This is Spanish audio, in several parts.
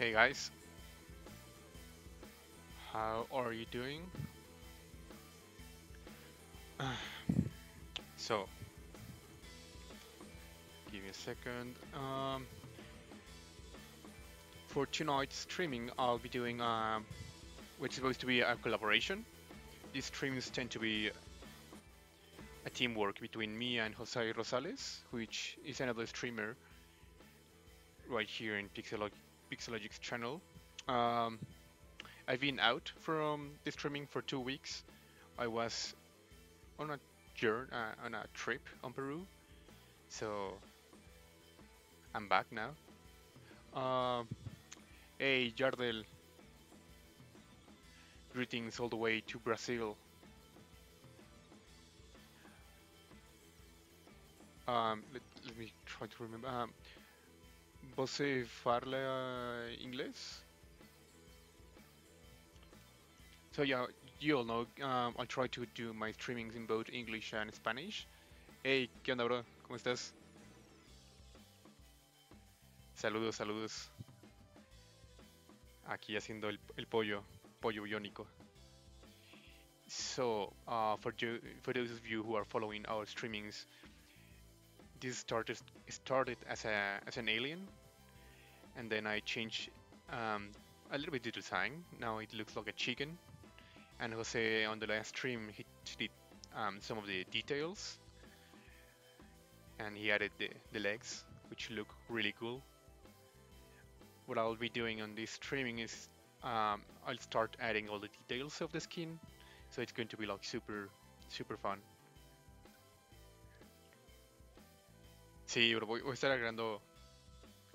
Hey guys, how are you doing? So, give me a second. For tonight's streaming, I'll be doing what's supposed to be a collaboration. These streams tend to be a teamwork between me and Jose Rosales, which is another streamer right here in Pixologic's channel. I've been out from the streaming for 2 weeks. I was on a journey, on a trip on Peru, so I'm back now. Hey Jardel, greetings all the way to Brazil. Let me try to remember. ¿Você fala inglés? So yeah, you all know, I try to do my streamings in both English and Spanish. Hey, ¿qué onda, bro? ¿Cómo estás? Saludos, saludos. Aquí haciendo el pollo biónico. So, for those of you who are following our streamings, this started as an alien, and then I changed a little bit the design. Now it looks like a chicken, and Jose on the last stream he did some of the details, and he added the legs, which look really cool. What I'll be doing on this streaming is I'll start adding all the details of the skin, so it's going to be like super fun. Sí, pero voy a estar agregando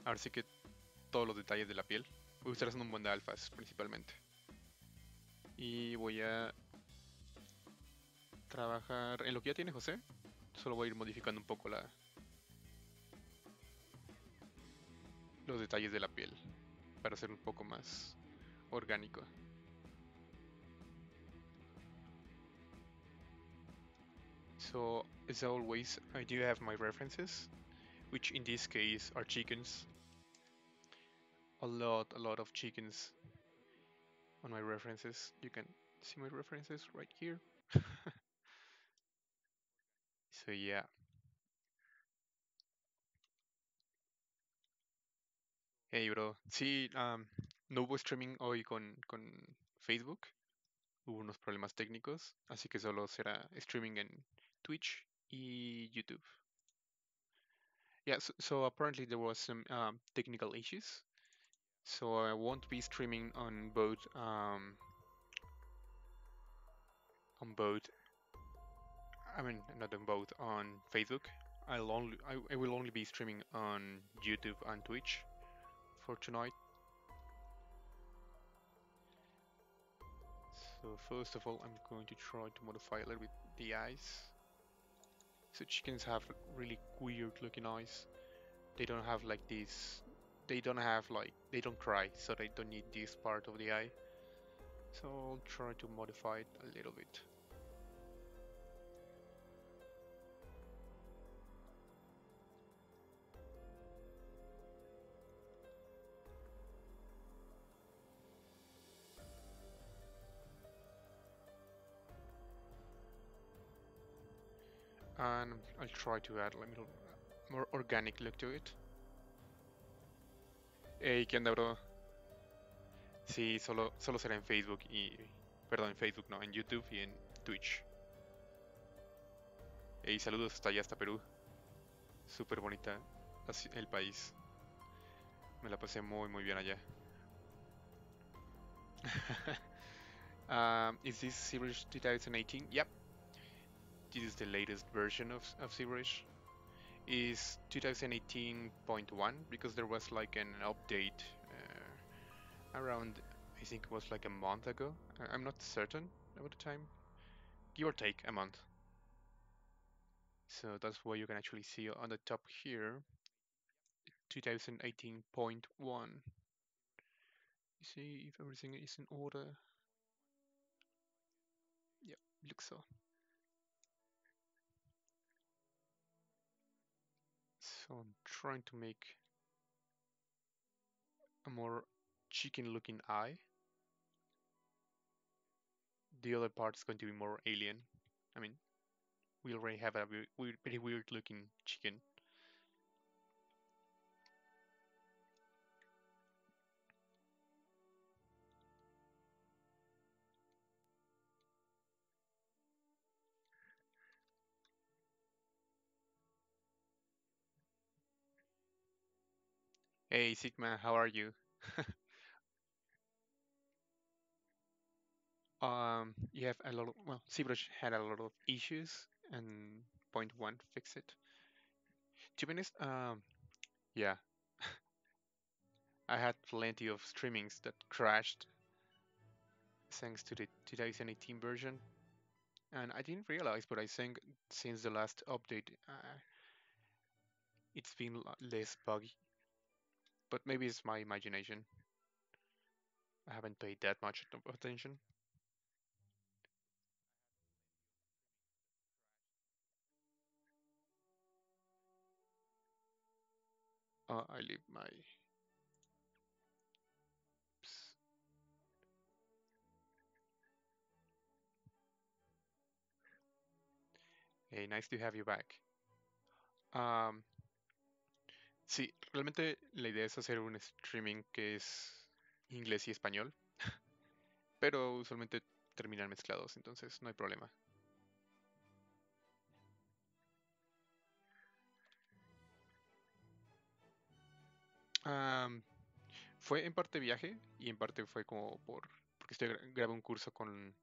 ahora sí que todos los detalles de la piel. Voy a estar haciendo un buen de alfas principalmente. Y voy a trabajar en lo que ya tiene José. Solo voy a ir modificando un poco los detalles de la piel para ser un poco más orgánico. So, as always, I do have my references, which in this case are chickens. A lot of chickens on my references. You can see my references right here. So yeah. Hey bro, sí, no hubo streaming hoy con Facebook. Hubo unos problemas técnicos, así que solo será streaming en Twitch y YouTube. Yeah, so apparently there was some technical issues, so I won't be streaming on Facebook. I will only be streaming on YouTube and Twitch for tonight. So first of all, I'm going to try to modify a little bit the eyes. So chickens have really weird looking eyes. They don't have like this, they don't cry, so they don't need this part of the eye. So I'll try to modify it a little bit. And I'll try to add a little more organic look to it. Hey, ¿qué onda, bro? Sí, solo será en Facebook y... Perdón, en Facebook no, en YouTube y en Twitch. Hey, saludos hasta allá, hasta Perú. Súper bonita el país. Me la pasé muy bien allá. Is this ZBrush 2018? Yep. This is the latest version of ZBrush. Is 2018.1, because there was like an update around, I think it was like a month ago. I'm not certain about the time, give or take a month. So that's why you can actually see on the top here 2018.1. You see if everything is in order. Yeah, looks so. So I'm trying to make a more chicken-looking eye. The other part is going to be more alien. I mean, we already have a weird, pretty weird-looking chicken. Hey Sigma, how are you? You have a lot of, well, ZBrush had a lot of issues and 0.1 fixed it. To be honest, yeah. I had plenty of streamings that crashed thanks to the 2018 version. And I didn't realize, but I think since the last update, it's been less buggy. But maybe it's my imagination. I haven't paid that much attention. I leave my... Oops. Hey, nice to have you back. Sí, realmente la idea es hacer un streaming que es inglés y español, pero usualmente terminan mezclados, entonces no hay problema. Fue en parte viaje y en parte fue como porque grabé un curso con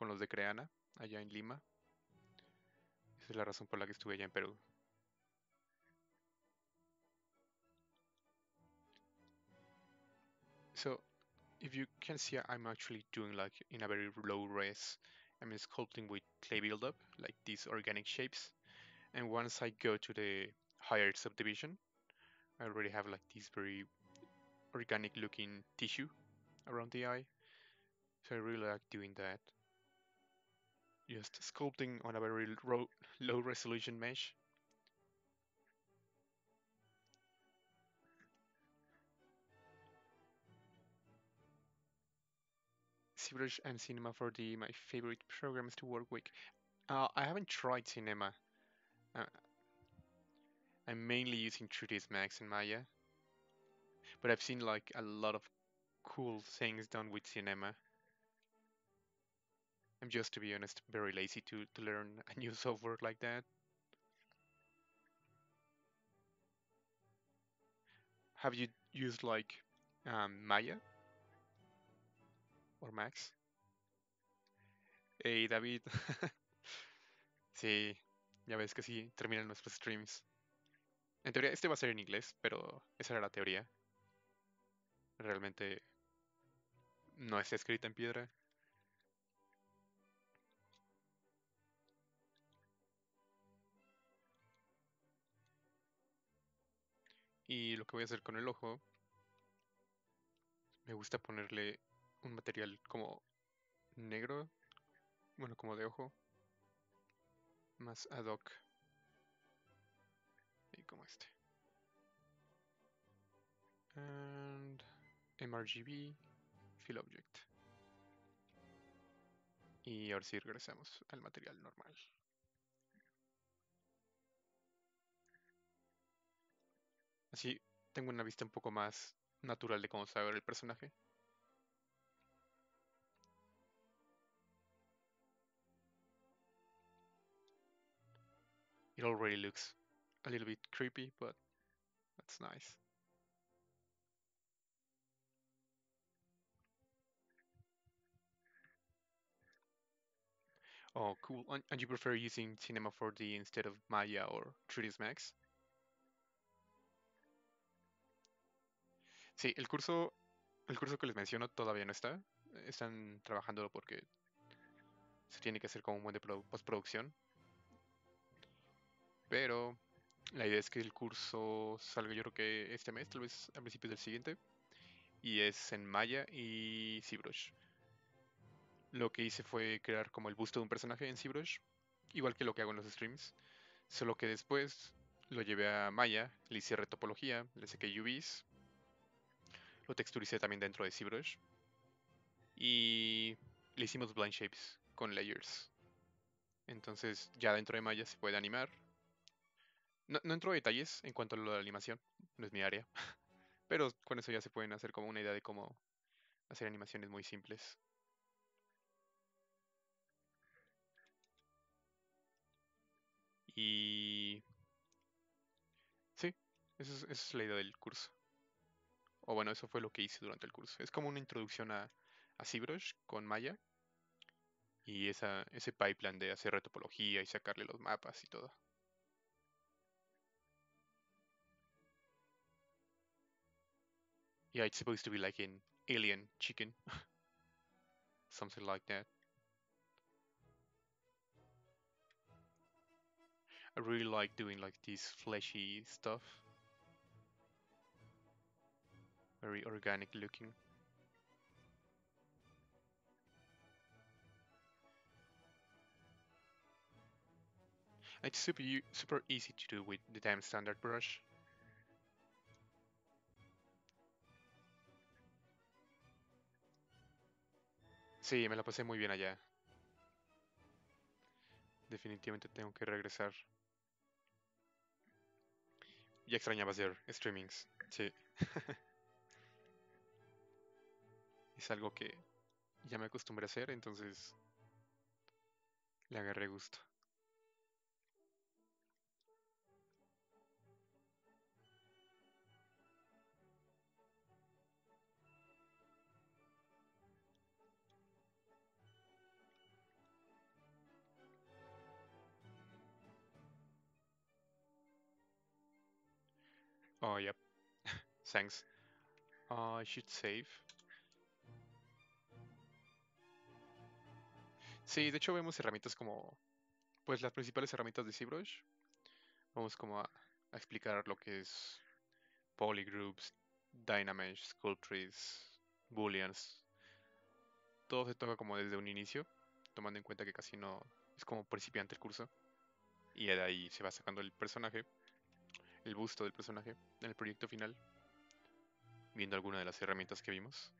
los de Creana, allá en Lima. Esa es la razón por la que estuve allá en Perú. So, if you can see, I'm actually doing like in a very low res. I'm sculpting with clay buildup, like these organic shapes. And once I go to the higher subdivision, I already have like this very organic looking tissue around the eye. So I really like doing that. Just sculpting on a very low resolution mesh. ZBrush and Cinema 4D, my favorite programs to work with. I haven't tried Cinema. I'm mainly using 3ds Max and Maya. But I've seen like a lot of cool things done with Cinema. I'm just, to be honest, very lazy to learn a new software like that. Have you used like Maya? Or Max. Hey David. Sí, ya ves que sí, terminan nuestros streams. En teoría este va a ser en inglés, pero esa era la teoría. Realmente no está escrita en piedra. Y lo que voy a hacer con el ojo, me gusta ponerle un material como negro, bueno, como de ojo, más ad hoc, y como este, and mRGB fill object, y ahora sí regresamos al material normal. Así tengo una vista un poco más natural de cómo se va a ver el personaje. It already looks a little bit creepy, but that's nice. Oh, cool. And you prefer using Cinema 4D instead of Maya or 3ds Max? Sí, el curso que les menciono todavía no está. Están trabajándolo porque se tiene que hacer como un buen de postproducción. Pero la idea es que el curso salga, yo creo que este mes, tal vez a principios del siguiente. Y es en Maya y ZBrush. Lo que hice fue crear como el busto de un personaje en ZBrush, igual que lo que hago en los streams. Solo que después lo llevé a Maya, le hice retopología, le saqué UVs, Lo texturicé también dentro de ZBrush. Y le hicimos blind shapes con Layers. Entonces ya dentro de Maya se puede animar. No entro a detalles en cuanto a lo de la animación, no es mi área. Pero con eso ya se pueden hacer como una idea de cómo hacer animaciones muy simples. Y... sí, esa es la idea del curso. O bueno, eso fue lo que hice durante el curso. Es como una introducción a ZBrush con Maya. Y ese pipeline de hacer retopología y sacarle los mapas y todo. Yeah, it's supposed to be like an alien chicken. Something like that. I really like doing like this fleshy stuff. Very organic looking. It's super easy to do with the damn standard brush. Sí, me la pasé muy bien allá. Definitivamente tengo que regresar. Ya extrañaba hacer streamings, sí. Es algo que ya me acostumbré a hacer, entonces le agarré gusto. Oh, yep. Thanks. I should save. Sí, de hecho vemos herramientas como... pues las principales herramientas de ZBrush. Vamos como a explicar lo que es polygroups, dynamesh, sculptures, booleans. Todo se toca como desde un inicio, tomando en cuenta que casi no... es como principiante el curso. Y de ahí se va sacando el personaje. El busto del personaje en el proyecto final, viendo alguna de las herramientas que vimos.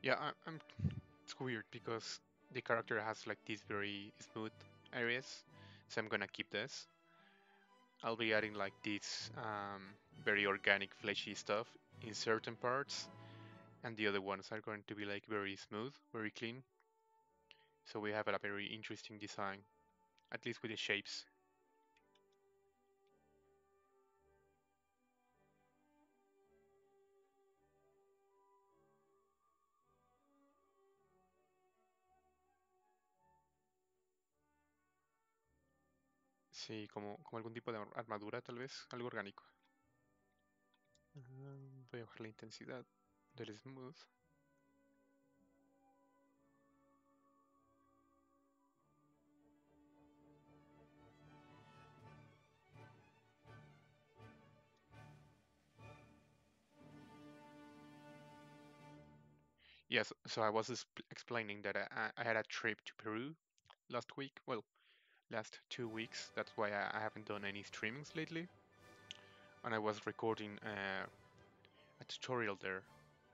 Yeah, it's weird because the character has like these very smooth areas, so I'm gonna keep this. I'll be adding like this very organic fleshy stuff in certain parts, and the other ones are going to be like very smooth, very clean. So we have a very interesting design, at least with the shapes. Sí, como algún tipo de armadura, tal vez, algo orgánico. Voy a bajar la intensidad del smooth. Yes, so I was explaining that I had a trip to Peru last week. Well, last 2 weeks, that's why I haven't done any streamings lately, and I was recording a tutorial there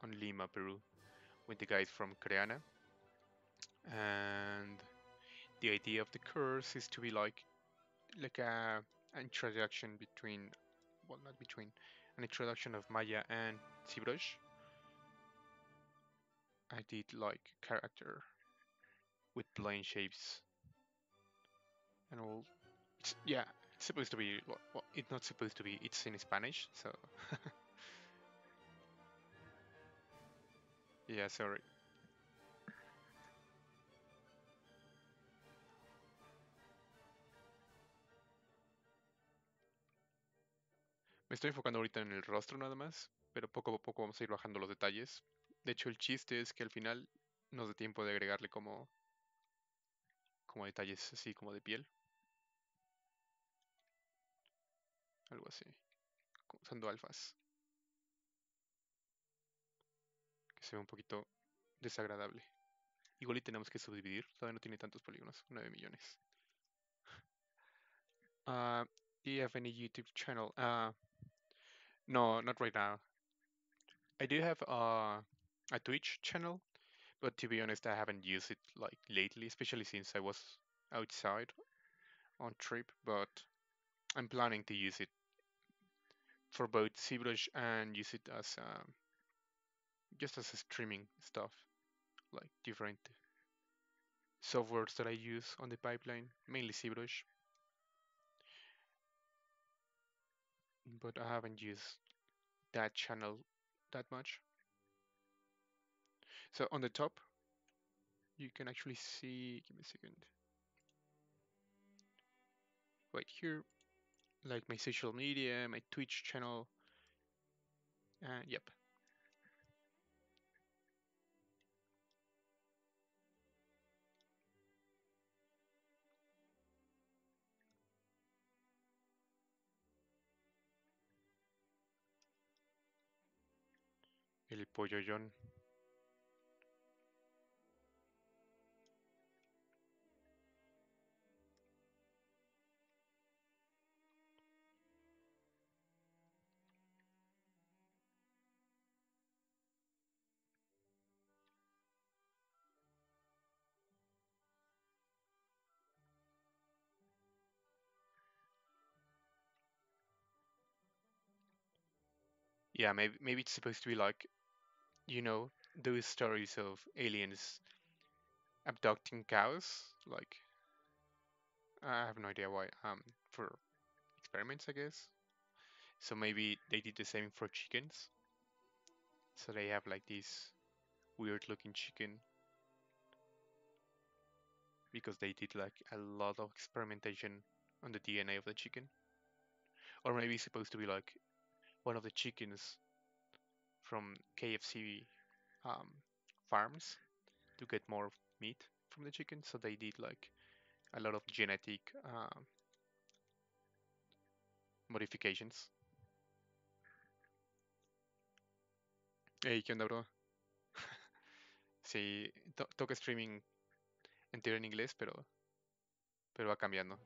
on Lima, Peru, with the guys from Creana, and the idea of the course is to be like an introduction between, well, not between, an introduction of Maya and ZBrush. I did like character with plane shapes. And all, yeah, it's supposed to be. Well, it's not supposed to be. It's in Spanish, so. Yeah, sorry. Me estoy enfocando ahorita en el rostro nada más, pero poco a poco vamos a ir bajando los detalles. De hecho, el chiste es que al final nos dé tiempo de agregarle como detalles así como de piel. Algo así, usando alfas. Que se ve un poquito desagradable. Igual y tenemos que subdividir, todavía no tiene tantos polígonos, 9 millones. Do you have any YouTube channel? No, not right now. I do have a Twitch channel, but to be honest, I haven't used it like lately, especially since I was outside on trip, but I'm planning to use it for both ZBrush and use it as just as a streaming stuff, like different softwares that I use on the pipeline, mainly ZBrush. But I haven't used that channel that much. So on the top, you can actually see, give me a second, right here, like my social media, my Twitch channel, and yep. El Pollo John. Yeah, maybe it's supposed to be like, you know, those stories of aliens abducting cows, like, I have no idea why, for experiments, I guess. So maybe they did the same for chickens. So they have like this weird looking chicken. Because they did like a lot of experimentation on the DNA of the chicken. Or maybe it's supposed to be like one of the chickens from KFC farms to get more meat from the chicken. So they did like a lot of genetic modifications. Hey, ¿qué onda, bro? Sí, toca streaming entero en inglés, pero va cambiando.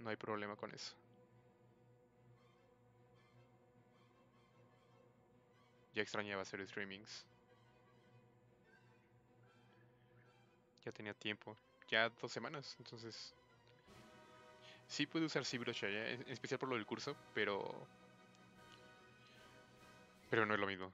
No hay problema con eso. Ya extrañaba hacer streamings. Ya tenía tiempo. Ya 2 semanas, entonces... Sí pude usar ZBrush allá, en especial por lo del curso, pero no es lo mismo.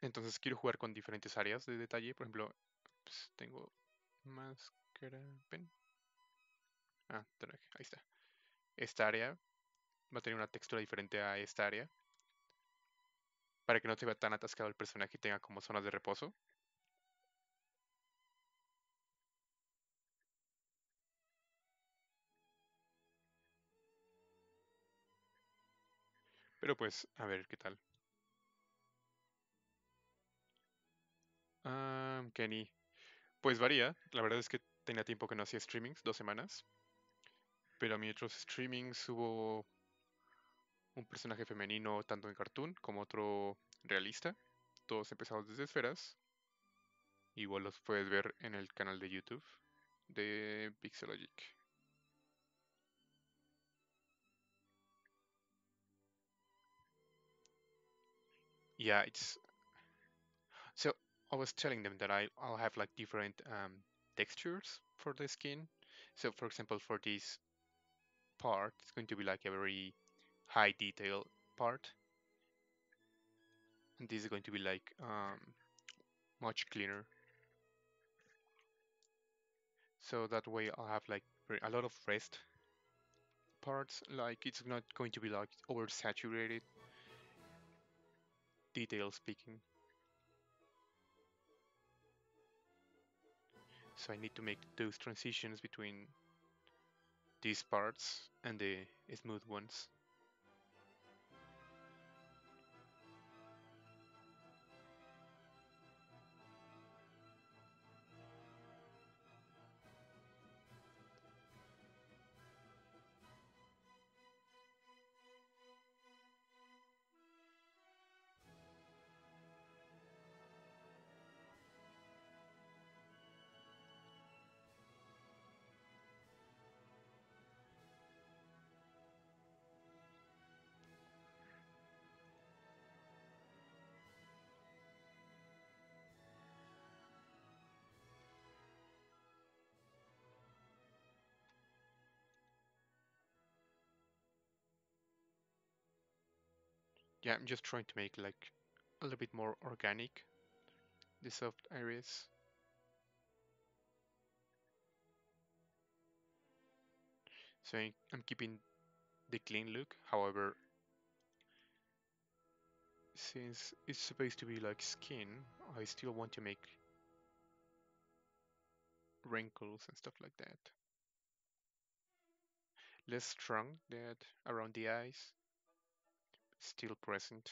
Entonces quiero jugar con diferentes áreas de detalle. Por ejemplo, pues tengo... máscara, pen. Ah, traje, ahí está. Esta área va a tener una textura diferente a esta área. Para que no se vea tan atascado el personaje y tenga como zonas de reposo. Pero pues, a ver qué tal. Kenny. Pues varía, la verdad es que tenía tiempo que no hacía streamings, 2 semanas. Pero a mis otros streamings hubo un personaje femenino tanto en cartoon como otro realista. Todos empezados desde esferas. Igual los puedes ver en el canal de YouTube de Pixologic. Yeah, it's... So... I was telling them that I'll have like different textures for the skin. So for example, for this part, it's going to be like a very high detail part. And this is going to be like much cleaner. So that way I'll have like a lot of rest parts. Like it's not going to be like oversaturated, detail speaking. So I need to make those transitions between these parts and the smooth ones. Yeah, I'm just trying to make like a little bit more organic the soft areas. So I'm keeping the clean look, however, since it's supposed to be like skin, I still want to make wrinkles and stuff like that. Less strong that around the eyes. Still present.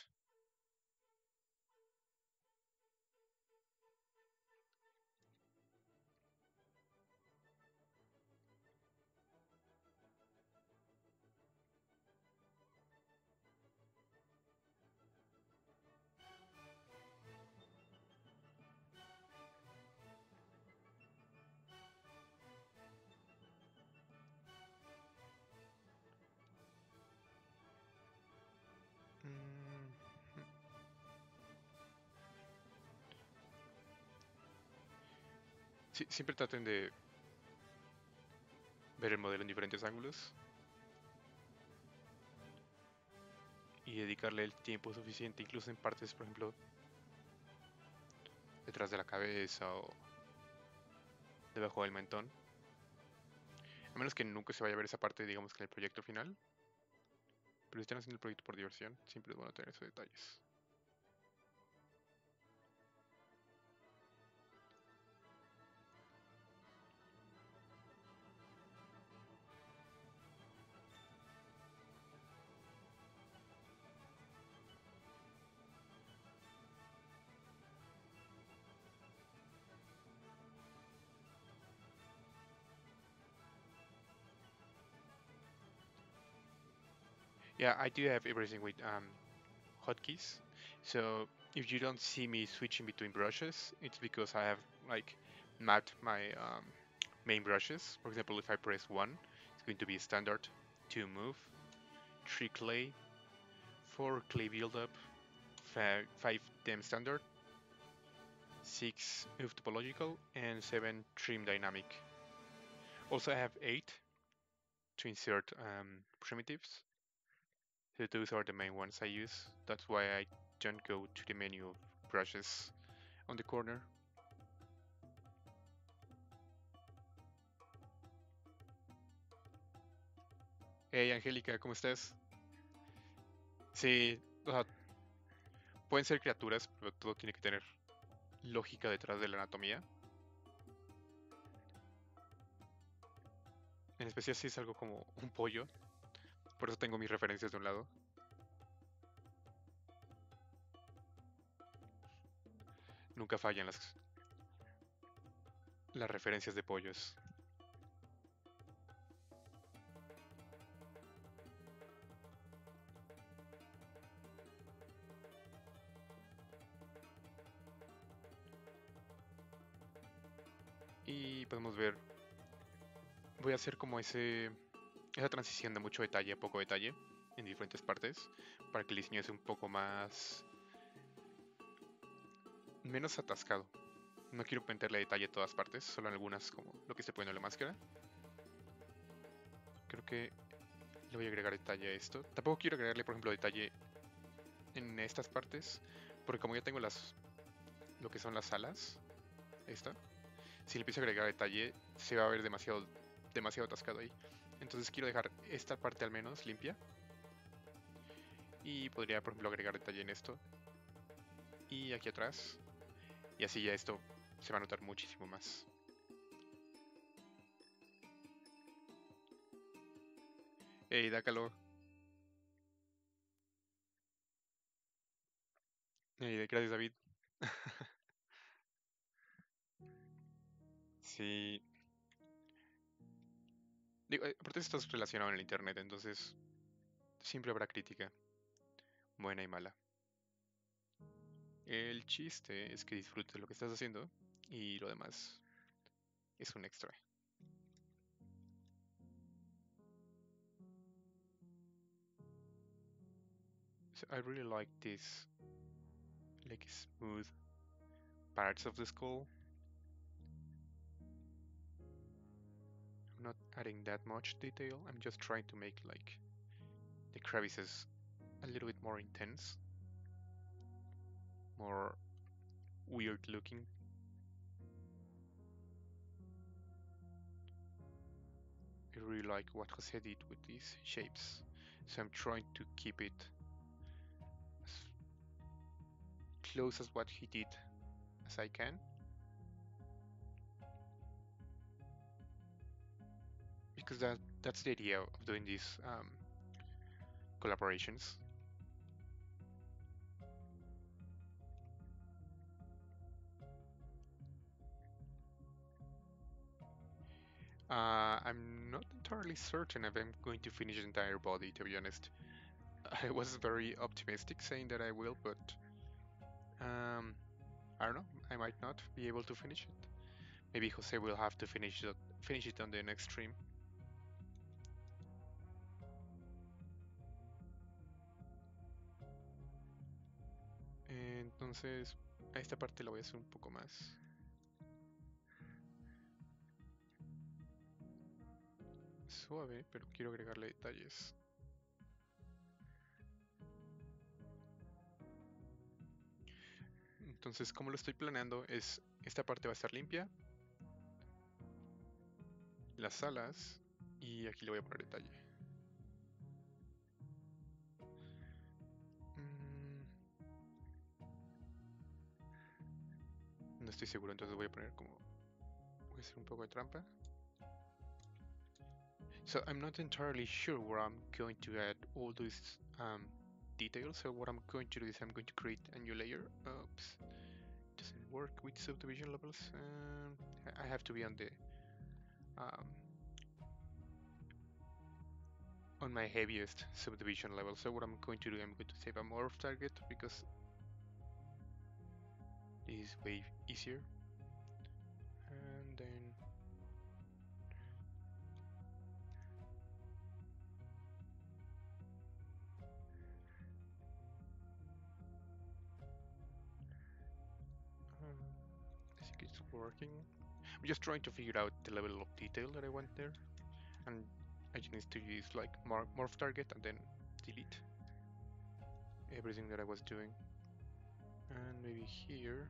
Sí, siempre traten de ver el modelo en diferentes ángulos y dedicarle el tiempo suficiente, incluso en partes, por ejemplo, detrás de la cabeza o debajo del mentón. A menos que nunca se vaya a ver esa parte, digamos que en el proyecto final. Pero si están haciendo el proyecto por diversión, siempre es bueno tener esos detalles. Yeah, I do have everything with hotkeys, so if you don't see me switching between brushes, it's because I have like mapped my main brushes. For example, if I press 1, it's going to be standard, 2 move, 3 clay, 4 clay buildup, 5 temp standard, 6 move topological, and 7 trim dynamic. Also I have 8 to insert primitives. So those are the main ones I use. That's why I don't go to the menu of brushes on the corner. Hey Angélica, ¿cómo estás? Sí, o sea, pueden ser criaturas, pero todo tiene que tener lógica detrás de la anatomía. En especial si es algo como un pollo. Por eso tengo mis referencias de un lado. Nunca fallan las referencias de pollos. Y podemos ver. Voy a hacer como esa transición de mucho detalle a poco detalle en diferentes partes para que el diseño sea un poco más menos atascado. No quiero meterle detalle a todas partes, solo en algunas, como lo que se pone en la máscara. Creo que le voy a agregar detalle a esto. Tampoco quiero agregarle, por ejemplo, detalle en estas partes, porque como ya tengo lo que son las alas, esta, si le empiezo a agregar detalle se va a ver demasiado atascado ahí. Entonces quiero dejar esta parte al menos limpia. Y podría, por ejemplo, agregar detalle en esto. Y aquí atrás. Y así ya esto se va a notar muchísimo más. Ey, da calor. Ey, gracias, David. Sí. Digo, aparte estás relacionado en el internet, entonces siempre habrá crítica, buena y mala. El chiste es que disfrutes lo que estás haciendo y lo demás es un extra. So I really like this, like smooth parts of the skull. I'm not adding that much detail, I'm just trying to make like the crevices a little bit more intense, more weird looking. I really like what Jose did with these shapes, so I'm trying to keep it as close as what he did as I can, because that's the idea of doing these collaborations. I'm not entirely certain if I'm going to finish the entire body, to be honest. I was very optimistic saying that I will, but I don't know, I might not be able to finish it. Maybe Jose will have to finish it on the next stream. Entonces, a esta parte la voy a hacer un poco más. Suave, pero quiero agregarle detalles. Entonces, como lo estoy planeando, es esta parte va a estar limpia, las alas, y aquí le voy a poner detalle. No estoy seguro, entonces voy a poner como, voy a hacer un poco de trampa. So I'm not entirely sure where I'm going to add all these details. So what I'm going to do is I'm going to create a new layer. Oops, doesn't work with subdivision levels. I have to be on the on my heaviest subdivision level. So what I'm going to do, I'm going to save a morph target because it is way easier. And then it's working. I'm just trying to figure out the level of detail that I want there, and I just need to use like morph target and then delete everything that I was doing. And maybe here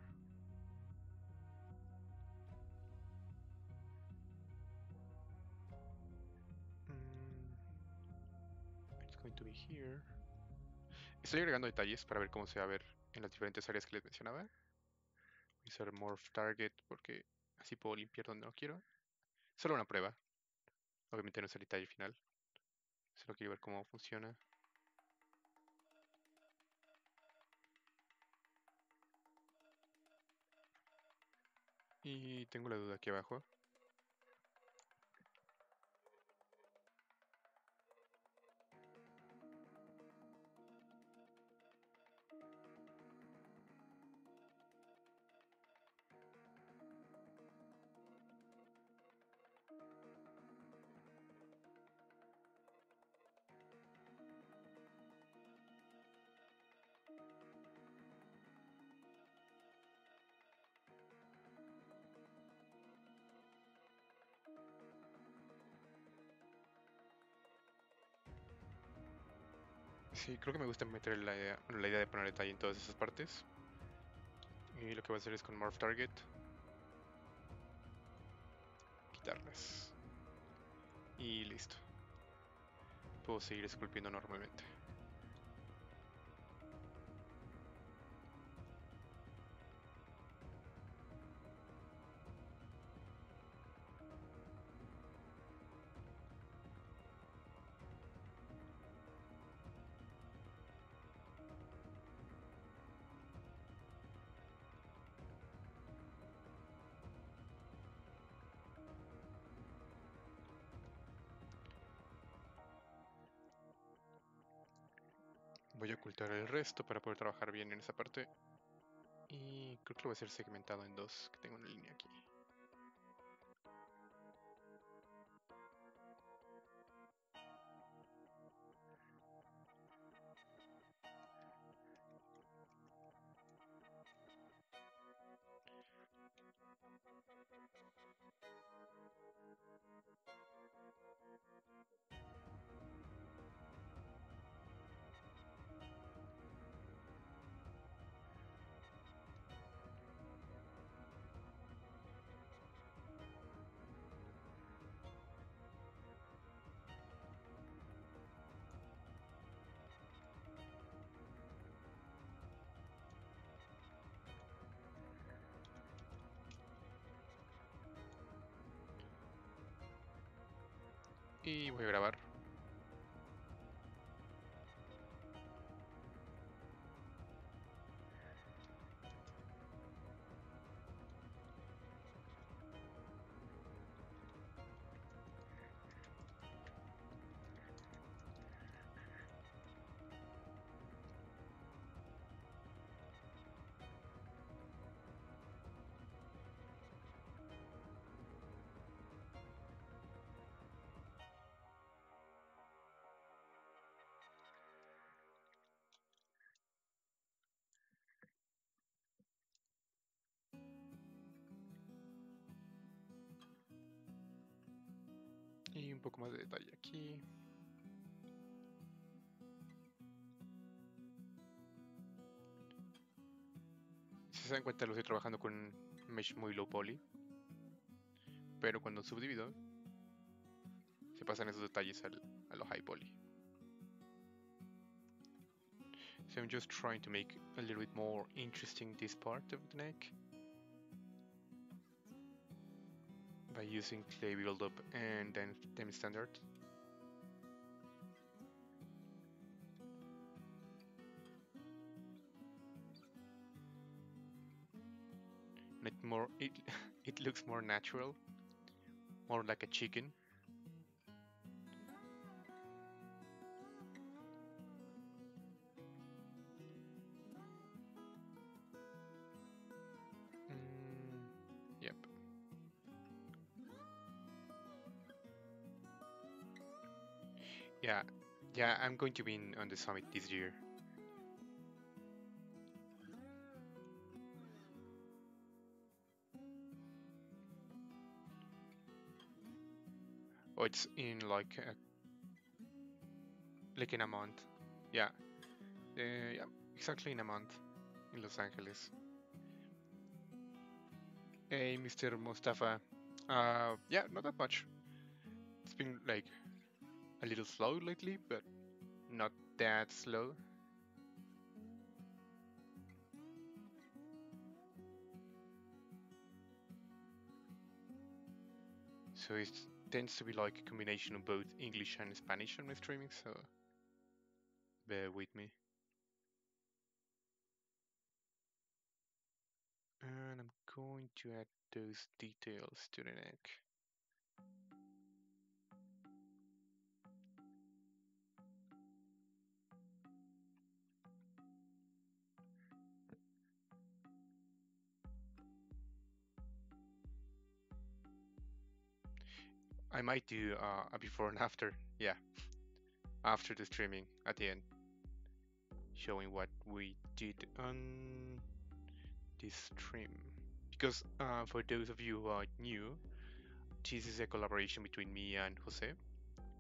it's going to be here. Estoy agregando detalles para ver cómo se va a ver en las diferentes áreas que les mencionaba. Usar morph target porque así puedo limpiar donde no quiero. Solo una prueba. Obviamente no es el detalle final. Solo quiero ver cómo funciona. Y tengo la duda aquí abajo. Sí, creo que me gusta meter la idea de poner detalle en todas esas partes. Y lo que voy a hacer es con Morph Target quitarlas. Y listo. Puedo seguir esculpiendo normalmente. Voy a ocultar el resto para poder trabajar bien en esa parte. Y creo que lo voy a hacer segmentado en dos, que tengo una línea aquí. Y voy a grabar. Y un poco más de detalle aquí. Si se dan cuenta, lo estoy trabajando con mesh muy low poly, pero cuando subdivido se pasan esos detalles a los high poly. So I'm just trying to make a little bit more interesting this part of the neck by using clay build-up and then theme standard. And it looks more natural, more like a chicken. Yeah, I'm going to be on the summit this year. Oh, it's in like in a month. Yeah. Yeah, exactly in a month in Los Angeles. Hey, Mr. Mustafa. Yeah, not that much. It's been like a little slow lately, but not that slow. So it tends to be like a combination of both English and Spanish on my streaming, so bear with me. And I'm going to add those details to the neck. I might do a before and after, yeah, after the streaming at the end, showing what we did on this stream. Because for those of you who are new, this is a collaboration between me and Jose,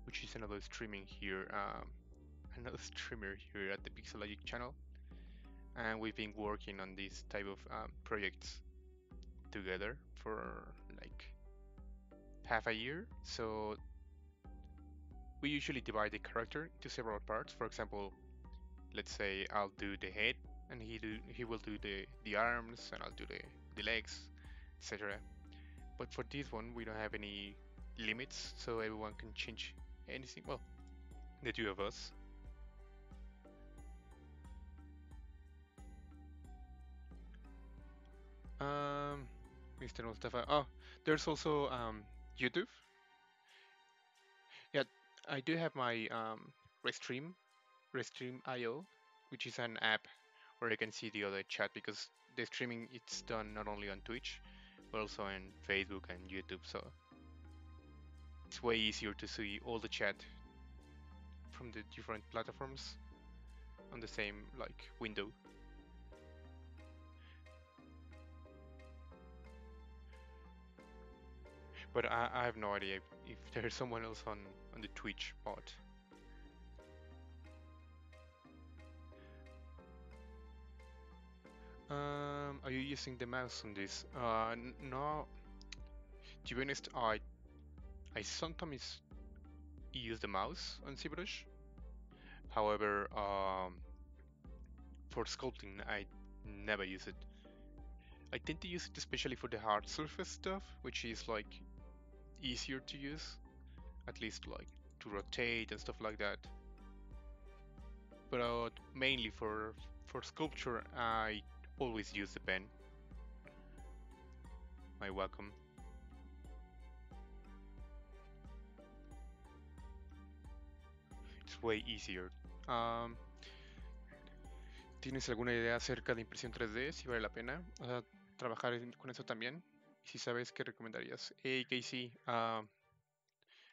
which is another streamer here at the Pixologic channel, and we've been working on this type of projects together for like half a year. So we usually divide the character into several parts. For example, let's say I'll do the head and he will do the arms, and I'll do the legs, etc. But for this one we don't have any limits, so everyone can change anything. Well, the two of us. Mr. Mustafa. Oh, there's also YouTube. Yeah, I do have my Restream.io which is an app where you can see the other chat, because the streaming, it's done not only on Twitch, but also on Facebook and YouTube, so it's way easier to see all the chat from the different platforms on the same like window. But I have no idea if there's someone else on the Twitch part. Are you using the mouse on this? No. To be honest, I sometimes use the mouse on ZBrush. However, for sculpting, I never use it. I tend to use it especially for the hard surface stuff, which is like easier to use, at least like to rotate and stuff like that. But mainly for sculpture, I always use the pen, my Wacom. It's way easier. ¿Tienes alguna idea acerca de impresión 3D? Si vale la pena trabajar con eso también. Y si sabes, ¿qué recomendarías? Hey, Casey.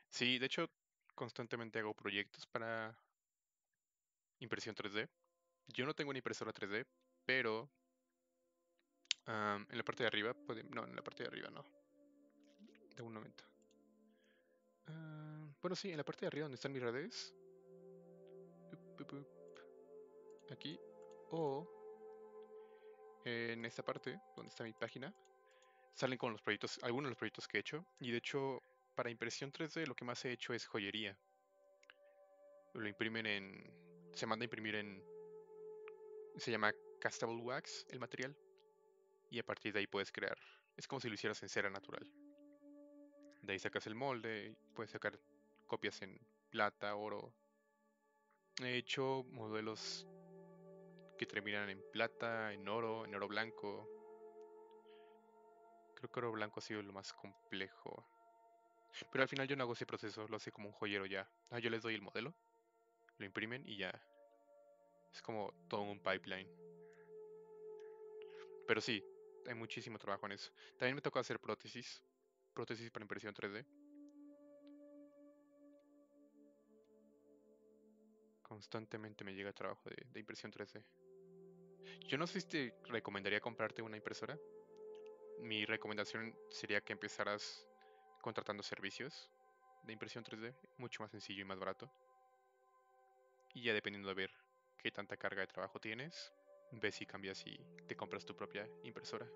Sí, de hecho, constantemente hago proyectos para impresión 3D. Yo no tengo una impresora 3D, pero en la parte de arriba podemos... No, en la parte de arriba no. De un momento. Bueno, sí, en la parte de arriba donde están mis redes. Aquí. O en esta parte donde está mi página. Salen con los proyectos, algunos de los proyectos que he hecho. Y de hecho, para impresión 3D lo que más he hecho es joyería. Lo imprimen en... Se manda a imprimir en... Se llama Castable Wax, el material. Y a partir de ahí puedes crear. Es como si lo hicieras en cera natural. De ahí sacas el molde. Puedes sacar copias en plata, oro. He hecho modelos que terminan en plata, en oro blanco. Creo que oro blanco ha sido lo más complejo. Pero al final yo no hago ese proceso, lo hace como un joyero ya. Yo les doy el modelo, lo imprimen y ya. Es como todo un pipeline. Pero sí, hay muchísimo trabajo en eso. También me toca hacer prótesis. Prótesis para impresión 3D. Constantemente me llega trabajo de impresión 3D. Yo no sé si te recomendaría comprarte una impresora. Mi recomendación sería que empezaras contratando servicios de impresión 3D. Mucho más sencillo y más barato. Y ya dependiendo de ver qué tanta carga de trabajo tienes, ves si cambias y te compras tu propia impresora.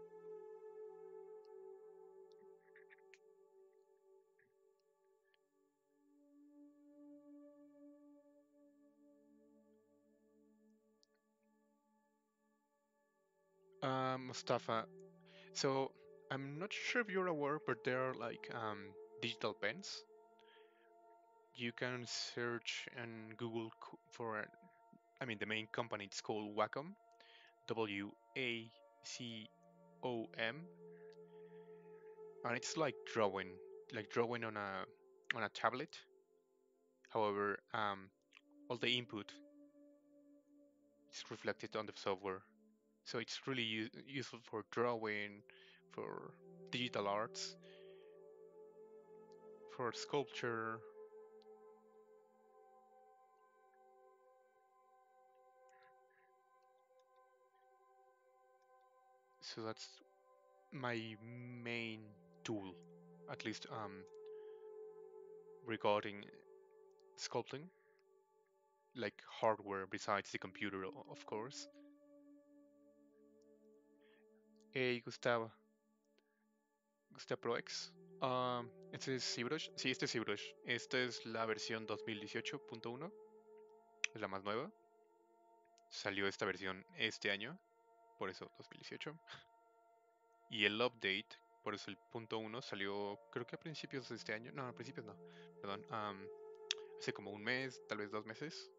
Mustafa, so I'm not sure if you're aware, but there are like digital pens. You can search and Google for, I mean, the main company, it's called Wacom, W-A-C-O-M, and it's like drawing on a tablet. However, all the input is reflected on the software. So it's really useful for drawing, for digital arts, for sculpture. So that's my main tool, at least regarding sculpting, like hardware besides the computer, of course. Hey, Gustavo. Gustavo X. ¿Este es ZBrush? Sí, este es ZBrush. Esta es la versión 2018.1. Es la más nueva. Salió esta versión este año. Por eso 2018. Y el update, por eso el .1, salió creo que a principios de este año. No, a principios no. Perdón. Hace como un mes, tal vez 2 meses.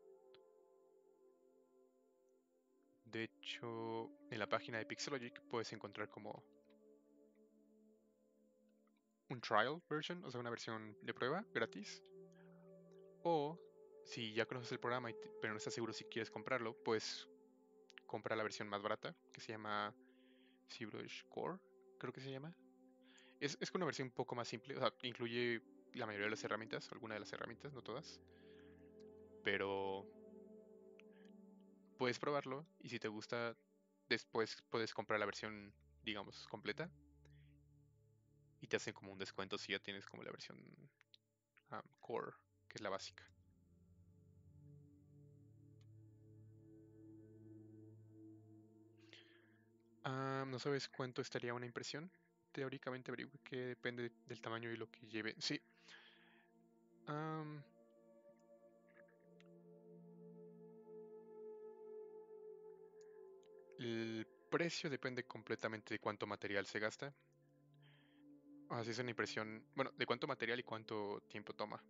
De hecho, en la página de Pixologic puedes encontrar como un trial version, o sea, una versión de prueba gratis. O si ya conoces el programa, pero no estás seguro si quieres comprarlo, pues compra la versión más barata, que se llama ZBrush Core, creo que se llama. Es una versión un poco más simple, o sea, incluye la mayoría de las herramientas, algunas de las herramientas, no todas. Pero puedes probarlo y si te gusta, después puedes comprar la versión, digamos, completa. Y te hacen como un descuento si ya tienes como la versión Core, que es la básica. ¿No sabes cuánto estaría una impresión? Teóricamente averigüe que depende del tamaño y lo que lleve. Sí. El precio depende completamente de cuánto material se gasta. Así es una impresión. Bueno, de cuánto material y cuánto tiempo toma.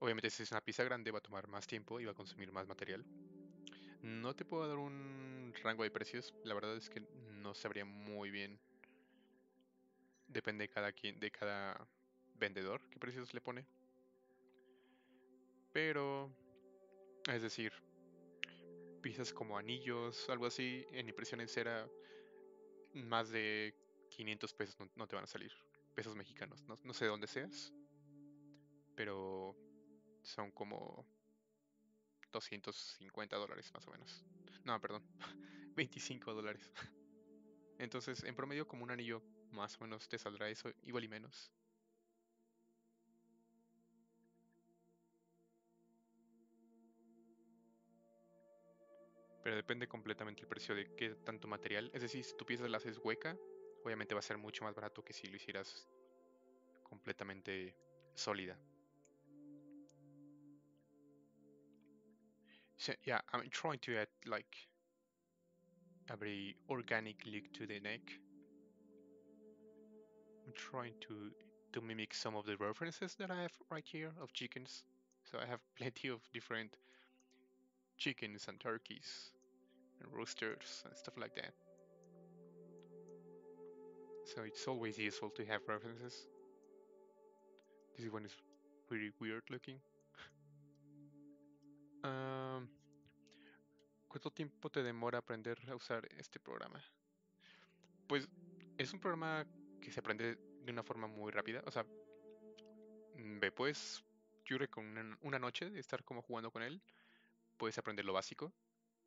Obviamente, si es una pieza grande, va a tomar más tiempo y va a consumir más material. No te puedo dar un rango de precios. La verdad es que no sabría muy bien. Depende de cada quien, de cada vendedor, qué precios le pone. Pero, es decir, piezas como anillos, algo así, en impresión en cera, más de 500 pesos no te van a salir. Pesos mexicanos, no sé de dónde seas, pero son como $250 más o menos. No, perdón, $25. Entonces, en promedio, como un anillo, más o menos te saldrá eso, igual y menos. Pero depende completamente el precio de qué tanto material. Es decir, si tu pieza la haces hueca, obviamente va a ser mucho más barato que si lo hicieras completamente sólida. So, yeah, I'm trying to add like a very organic look to the neck. I'm trying to mimic some of the references that I have right here of chickens. So I have plenty of different chickens and turkeys and roosters and stuff like that. So it's always useful to have references. This one is pretty weird looking. ¿Cuánto tiempo te demora aprender a usar este programa? Pues es un programa que se aprende de una forma muy rápida. O sea, después, yo creo que con una noche de estar como jugando con él, puedes aprender lo básico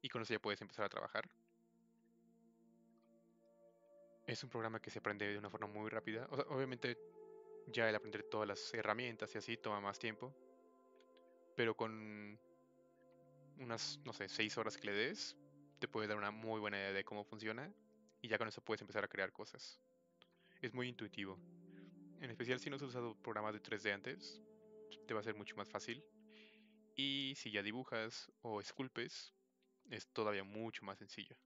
y con eso ya puedes empezar a trabajar. Es un programa que se aprende de una forma muy rápida. O sea, obviamente, ya el aprender todas las herramientas y así toma más tiempo. Pero con unas, no sé, 6 horas que le des, te puede dar una muy buena idea de cómo funciona. Y ya con eso puedes empezar a crear cosas. Es muy intuitivo. En especial si no has usado programas de 3D antes, te va a ser mucho más fácil. Y si ya dibujas o esculpes, es todavía mucho más sencillo.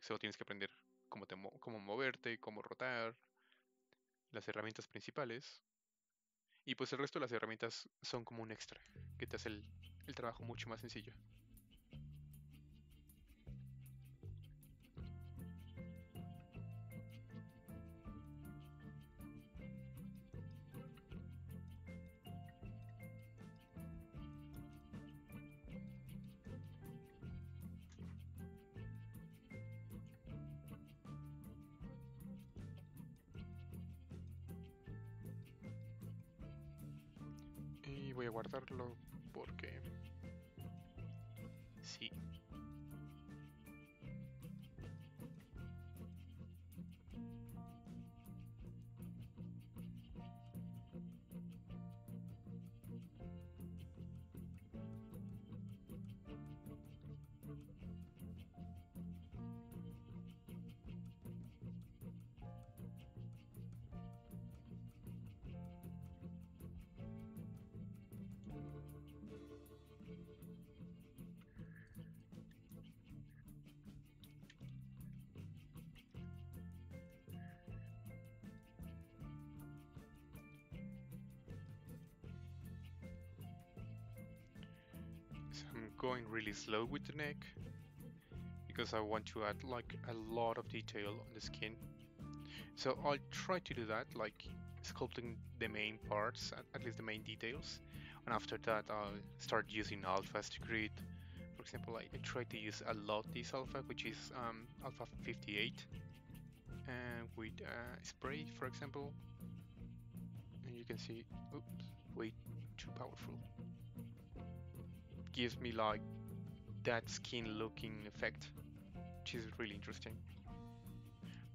Solo tienes que aprender cómo moverte, cómo rotar, las herramientas principales. Y pues el resto de las herramientas son como un extra, que te hace el trabajo mucho más sencillo. Voy a guardarlo porque sí. I'm going really slow with the neck because I want to add like a lot of detail on the skin. So I'll try to do that, like sculpting the main parts, at least the main details. and after that I'll start using alphas to create. For example, I try to use a lot this alpha, which is alpha 58, and with spray, for example, and you can see, oops, way too powerful. Gives me like that skin looking effect, which is really interesting,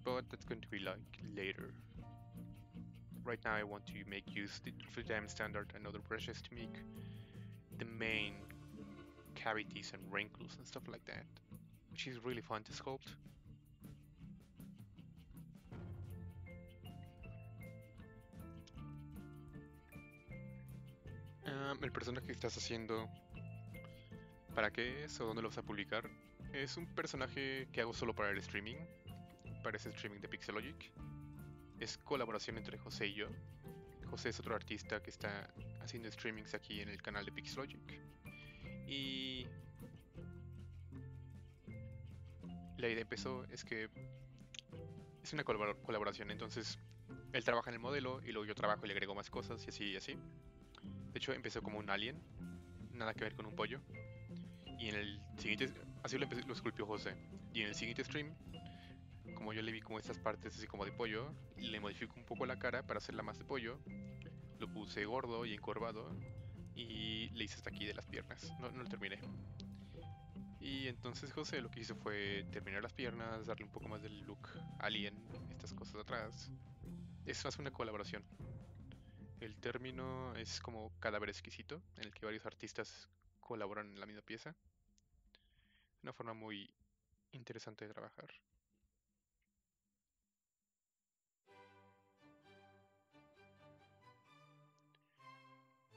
but that's going to be like later. Right now I want to make use of the damn standard and other brushes to make the main cavities and wrinkles and stuff like that, which is really fun to sculpt. El personaje que estás haciendo, ¿para qué es o dónde lo vas a publicar? Es un personaje que hago solo para el streaming, para ese streaming de Pixologic. Es colaboración entre Jose y yo. Jose es otro artista que está haciendo streamings aquí en el canal de Pixologic. Y la idea empezó es que es una colaboración, entonces él trabaja en el modelo y luego yo trabajo y le agrego más cosas y así y así. De hecho empezó como un alien, nada que ver con un pollo. Y en el siguiente, así lo esculpió Jose. Y en el siguiente stream, como yo le vi como estas partes así como de pollo, le modifico un poco la cara para hacerla más de pollo, lo puse gordo y encorvado y le hice hasta aquí de las piernas, no lo terminé. Y entonces José lo que hizo fue terminar las piernas, darle un poco más del look alien, estas cosas de atrás. Es más una colaboración. El término es como cadáver exquisito, en el que varios artistas colaboran en la misma pieza. Una forma muy interesante de trabajar.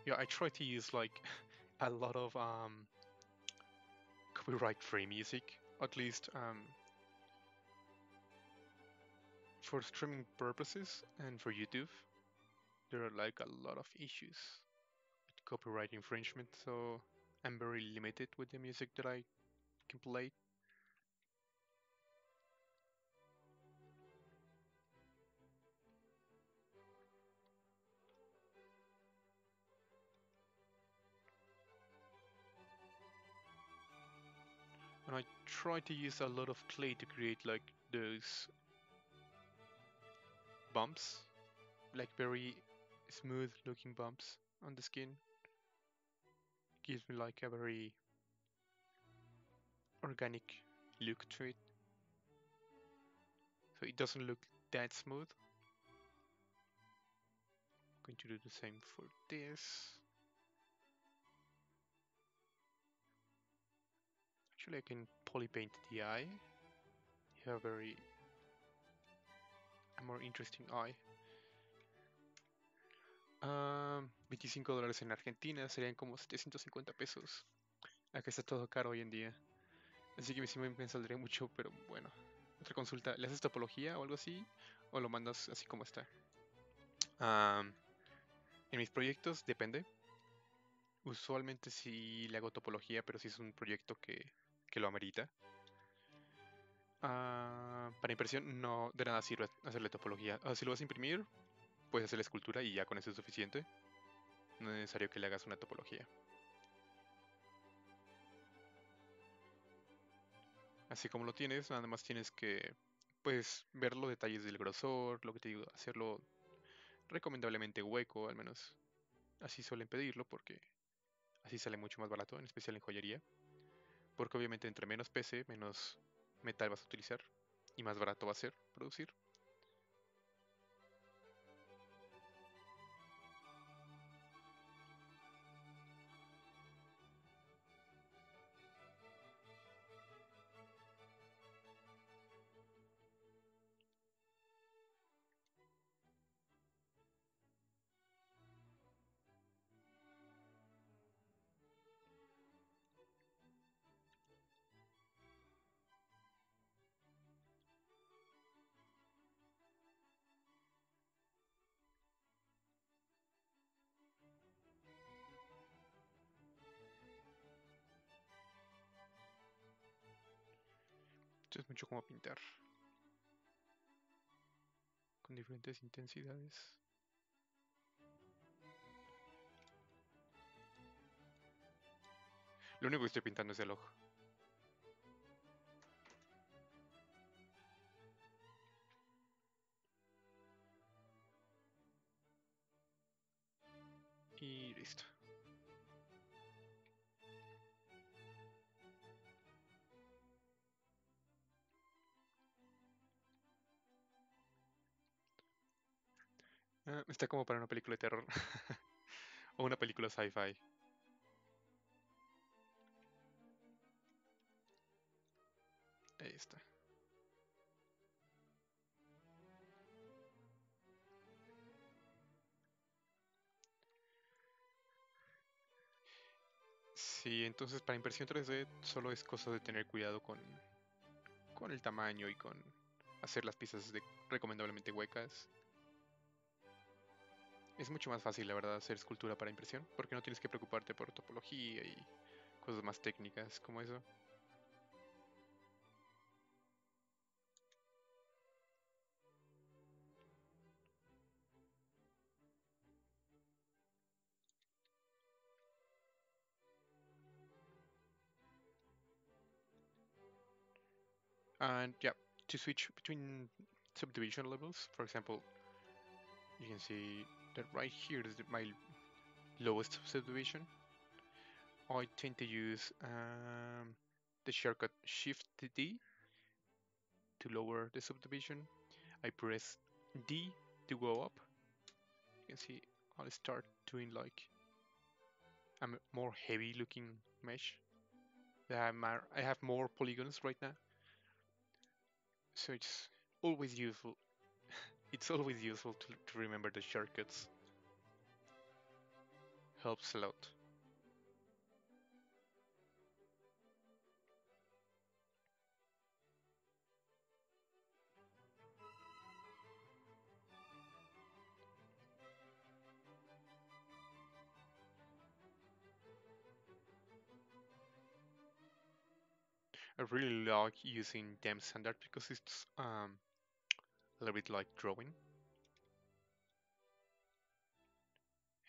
Yeah, I try to use like a lot of copyright free music, at least for streaming purposes and for YouTube. There are like a lot of issues with copyright infringement, so I'm very limited with the music that I can play. And I try to use a lot of clay to create like those bumps, like very smooth looking bumps on the skin. It gives me like a very organic look to it. So it doesn't look that smooth. I'm going to do the same for this. Actually, I can polypaint the eye. You have a more interesting eye. $25 en Argentina serían como 750 pesos. Acá está todo caro hoy en día. Así que sí me saldría mucho, pero bueno. Otra consulta, ¿le haces topología o algo así? ¿O lo mandas así como está? En mis proyectos depende. Usualmente sí le hago topología, pero sí es un proyecto que lo amerita. Para impresión no de nada sirve hacerle topología. Si lo vas a imprimir, puedes hacer la escultura y ya con eso es suficiente. No es necesario que le hagas una topología. Así como lo tienes, nada más tienes que pues ver los detalles del grosor, lo que te digo, hacerlo recomendablemente hueco, al menos así suelen pedirlo porque así sale mucho más barato, en especial en joyería. Porque obviamente entre menos pese, menos metal vas a utilizar y más barato va a ser producir. Es mucho como pintar con diferentes intensidades. Lo único que estoy pintando es el ojo. Y listo. Está como para una película de terror. O una película sci-fi. Ahí está. Sí, entonces para impresión 3D solo es cosa de tener cuidado con el tamaño y con hacer las piezas recomendablemente huecas. Es mucho más fácil, la verdad, hacer escultura para impresión, porque no tienes que preocuparte por topología y cosas más técnicas como eso. And yeah, to switch between subdivision levels, for example, you can see that right here is my lowest subdivision. I tend to use the shortcut Shift D to lower the subdivision. I press D to go up. You can see I'll start doing like a more heavy looking mesh. I have more polygons right now. So it's always useful. It's always useful to remember the shortcuts. Helps a lot. I really like using Damp Standard because it's a little bit like drawing.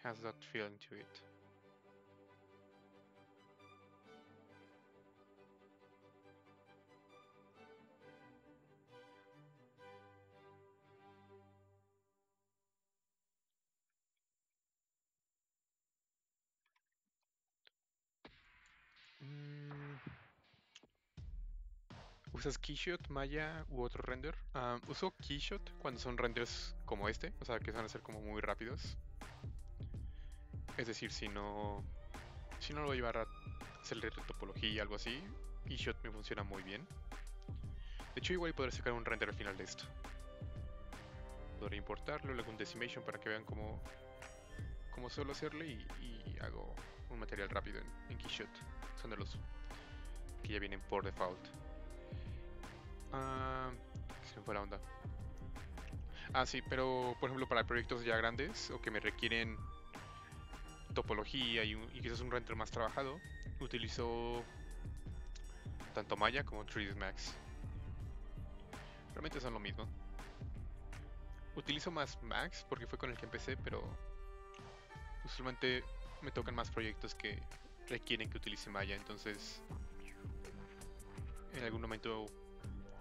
Has that feeling to it. ¿Usas Keyshot, Maya u otro render? Uso Keyshot cuando son renders como este, o sea que van a ser como muy rápidos. Es decir, si no lo voy a llevar a hacerle topología y algo así, Keyshot me funciona muy bien. De hecho, igual podré sacar un render al final de esto. Podré importarlo, luego un decimation para que vean cómo suelo hacerle y hago un material rápido en Keyshot. Son de los que ya vienen por default. Se me fue la onda. Ah, sí, pero por ejemplo para proyectos ya grandes o que me requieren topología y quizás un render más trabajado, utilizo tanto Maya como 3ds Max. Realmente son lo mismo. Utilizo más Max porque fue con el que empecé, pero usualmente me tocan más proyectos que requieren que utilice Maya, entonces en algún momento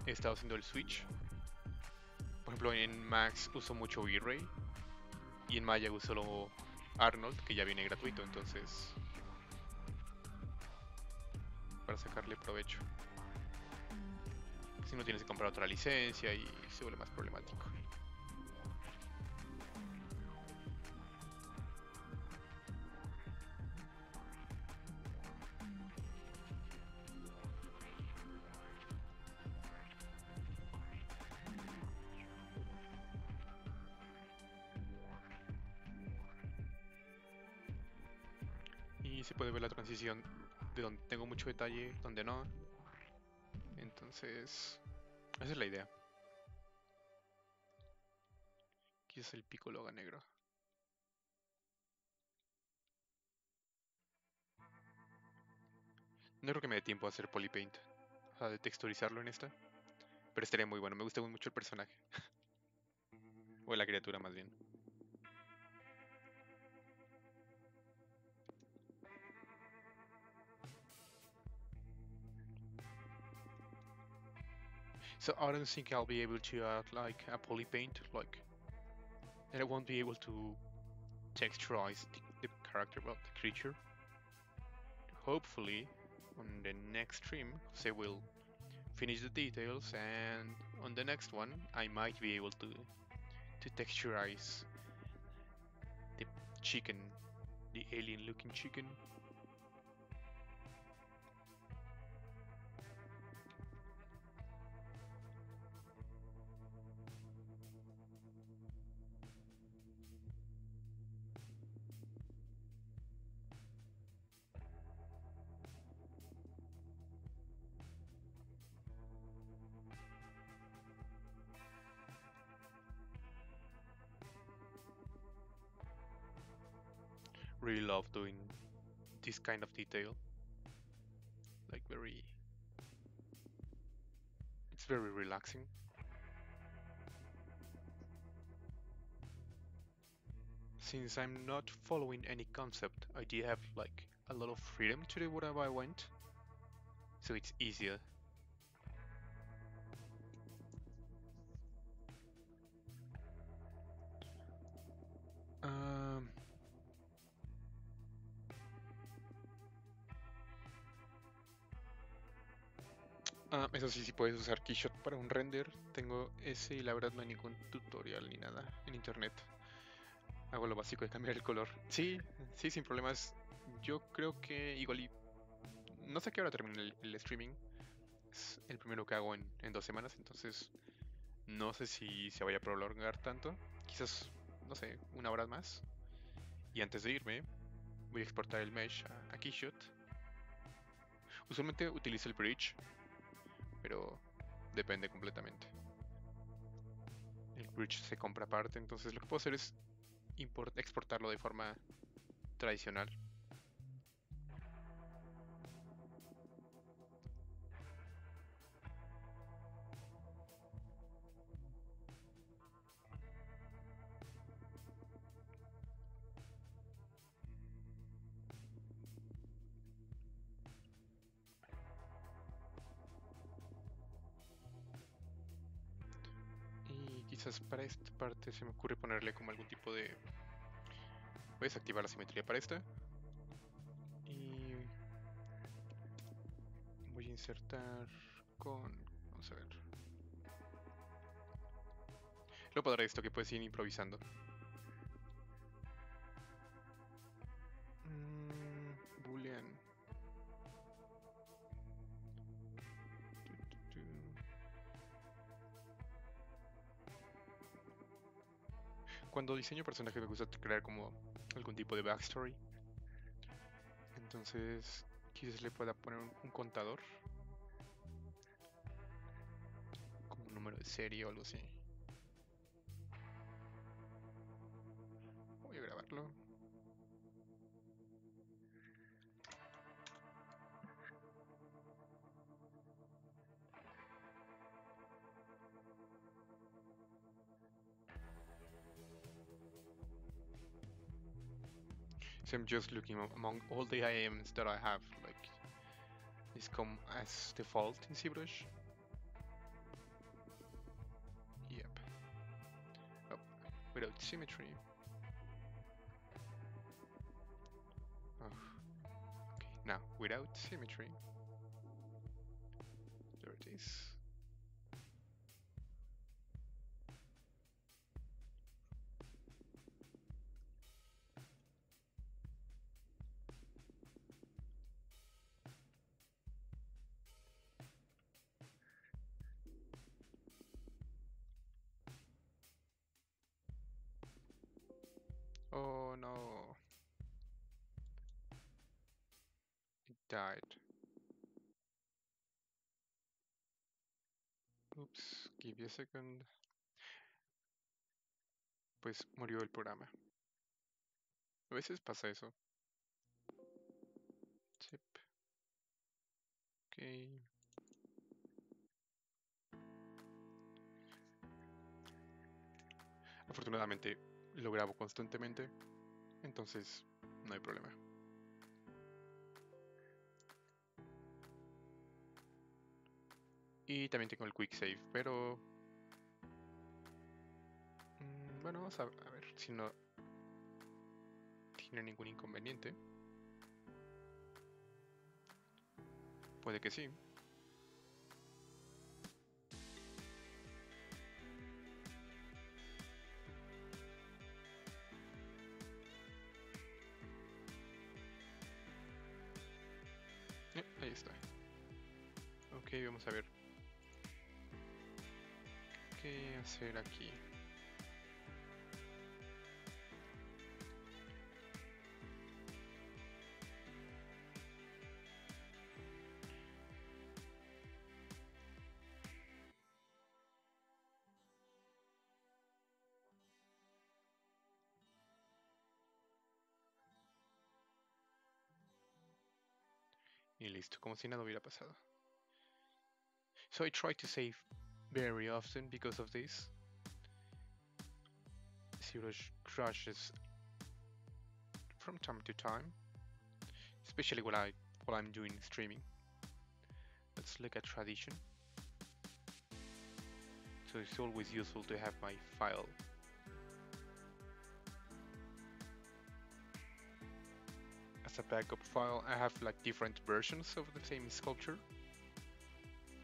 he estado haciendo el switch. Por ejemplo, en Max uso mucho V-Ray y en Maya uso lo Arnold, que ya viene gratuito, entonces para sacarle provecho. Si no, tienes que comprar otra licencia y se vuelve más problemático. Se puede ver la transición de donde tengo mucho detalle, donde no. Entonces, esa es la idea. Aquí es el Pixologa negro. No creo que me dé tiempo a hacer polypaint, o sea, de texturizarlo en esta, pero estaría muy bueno. Me gusta mucho el personaje. O la criatura, más bien. So I don't think I'll be able to add like a poly paint, like, and I won't be able to texturize the character, well, the creature. Hopefully, on the next stream, they will finish the details, and on the next one, I might be able to texturize the chicken, the alien-looking chicken. Really love doing this kind of detail, like it's very relaxing. Since I'm not following any concept, I do have like a lot of freedom to do whatever I want, so it's easier. Eso sí, puedes usar Keyshot para un render. Tengo ese y la verdad no hay ningún tutorial ni nada en internet. Hago lo básico de cambiar el color. Sí, sí, sin problemas. Yo creo que igual y... no sé a qué hora termina el streaming. Es el primero que hago en 2 semanas, entonces no sé si se vaya a prolongar tanto. Quizás, no sé, 1 hora más. Y antes de irme, voy a exportar el mesh a Keyshot. Usualmente utilizo el bridge, pero depende completamente. El bridge se compra aparte, entonces lo que puedo hacer es exportarlo de forma tradicional. Para esta parte se me ocurre ponerle como algún tipo de... voy a desactivar la simetría para esta y voy a insertar con... vamos a ver. Lo podré esto que puedes ir improvisando. Boolean. Cuando diseño personajes me gusta crear como algún tipo de backstory. Entonces quizás le pueda poner un contador, como un número de serie o algo así. Voy a grabarlo. So I'm just looking among all the IAMs that I have, like, this come as default in ZBrush. Yep. Oh, without symmetry. Oh. Okay, now, without symmetry. There it is. Oh no, it died. Oops, give me a second. Pues murió el programa. A veces pasa eso. Chip. Okay. Afortunadamente lo grabo constantemente, entonces no hay problema. Y también tengo el Quick Save, pero... bueno, vamos a ver si no tiene ningún inconveniente. Puede que sí. Ahí está. Ok, vamos a ver qué hacer aquí. Y listo, como si nada hubiera pasado. So I try to save very often because of this. ZBrush crashes from time to time, especially while I'm doing streaming. Let's look at tradition. So it's always useful to have my file. A backup file. I have like different versions of the same sculpture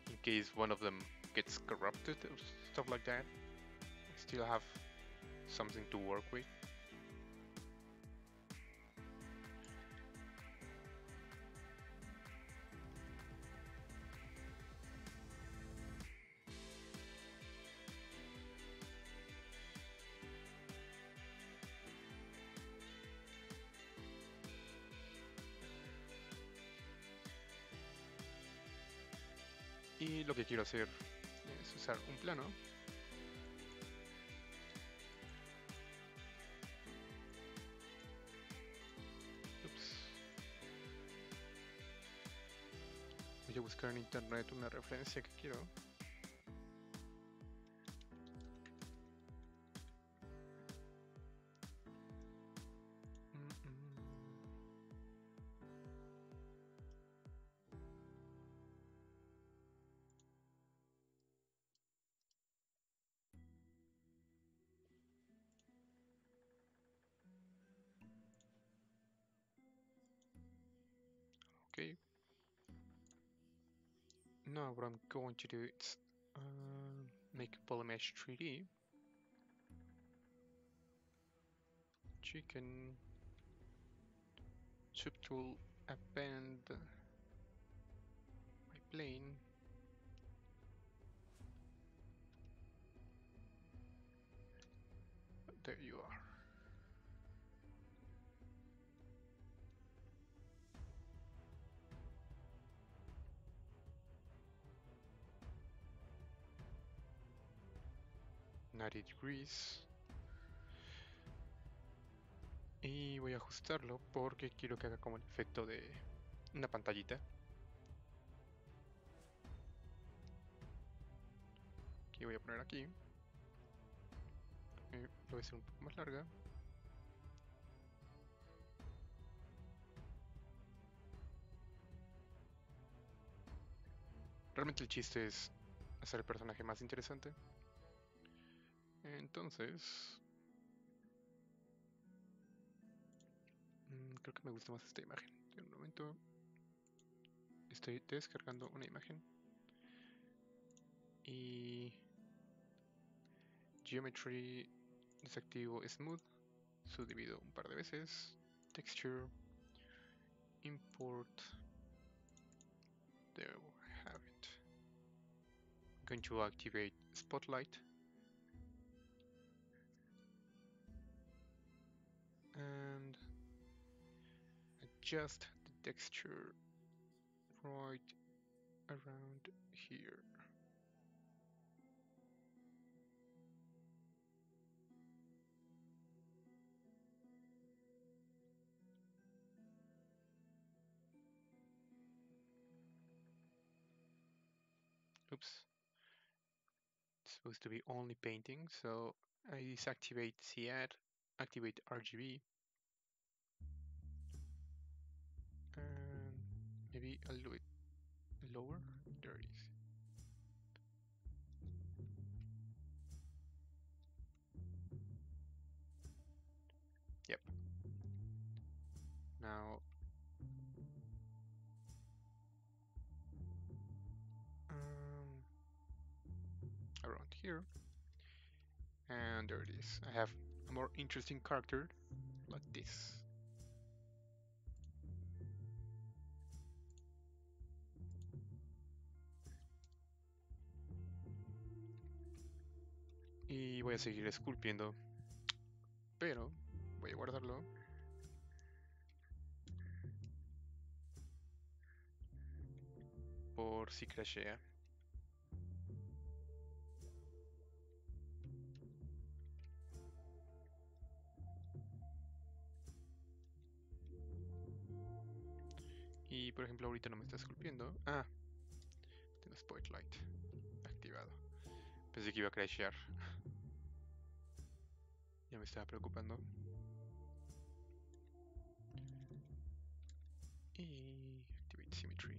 in case one of them gets corrupted or stuff like that. I still have something to work with. Y lo que quiero hacer es usar un plano. Voy a buscar en internet una referencia que quiero. Now what I'm going to do is make Polymesh 3D chicken subtool, append my plane. There you are. Degrees. Y voy a ajustarlo porque quiero que haga como el efecto de una pantallita. Que voy a poner aquí. Lo voy a hacer un poco más larga. Realmente el chiste es hacer el personaje más interesante. Entonces, creo que me gusta más esta imagen. En un momento, estoy descargando una imagen. Y Geometry, desactivo Smooth, subdivido un par de veces. Texture, Import. There we have it. I'm going to activate SpotLight. And adjust the texture right around here. Oops. It's supposed to be only painting, so I deactivate CAD, activate RGB. Maybe a little bit lower. There it is. Yep. Now, around here, and there it is. I have a more interesting character like this. Y voy a seguir esculpiendo, pero voy a guardarlo. Por si crashea. Y por ejemplo ahorita no me está esculpiendo. Ah, tengo SpotLight activado. Pensé que iba a crashear. Ya me estaba preocupando. Y activate symmetry.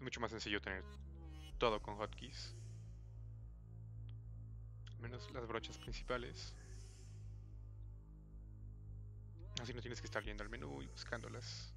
Mucho más sencillo tener todo con hotkeys, menos las brochas principales, así no tienes que estar yendo al menú y buscándolas.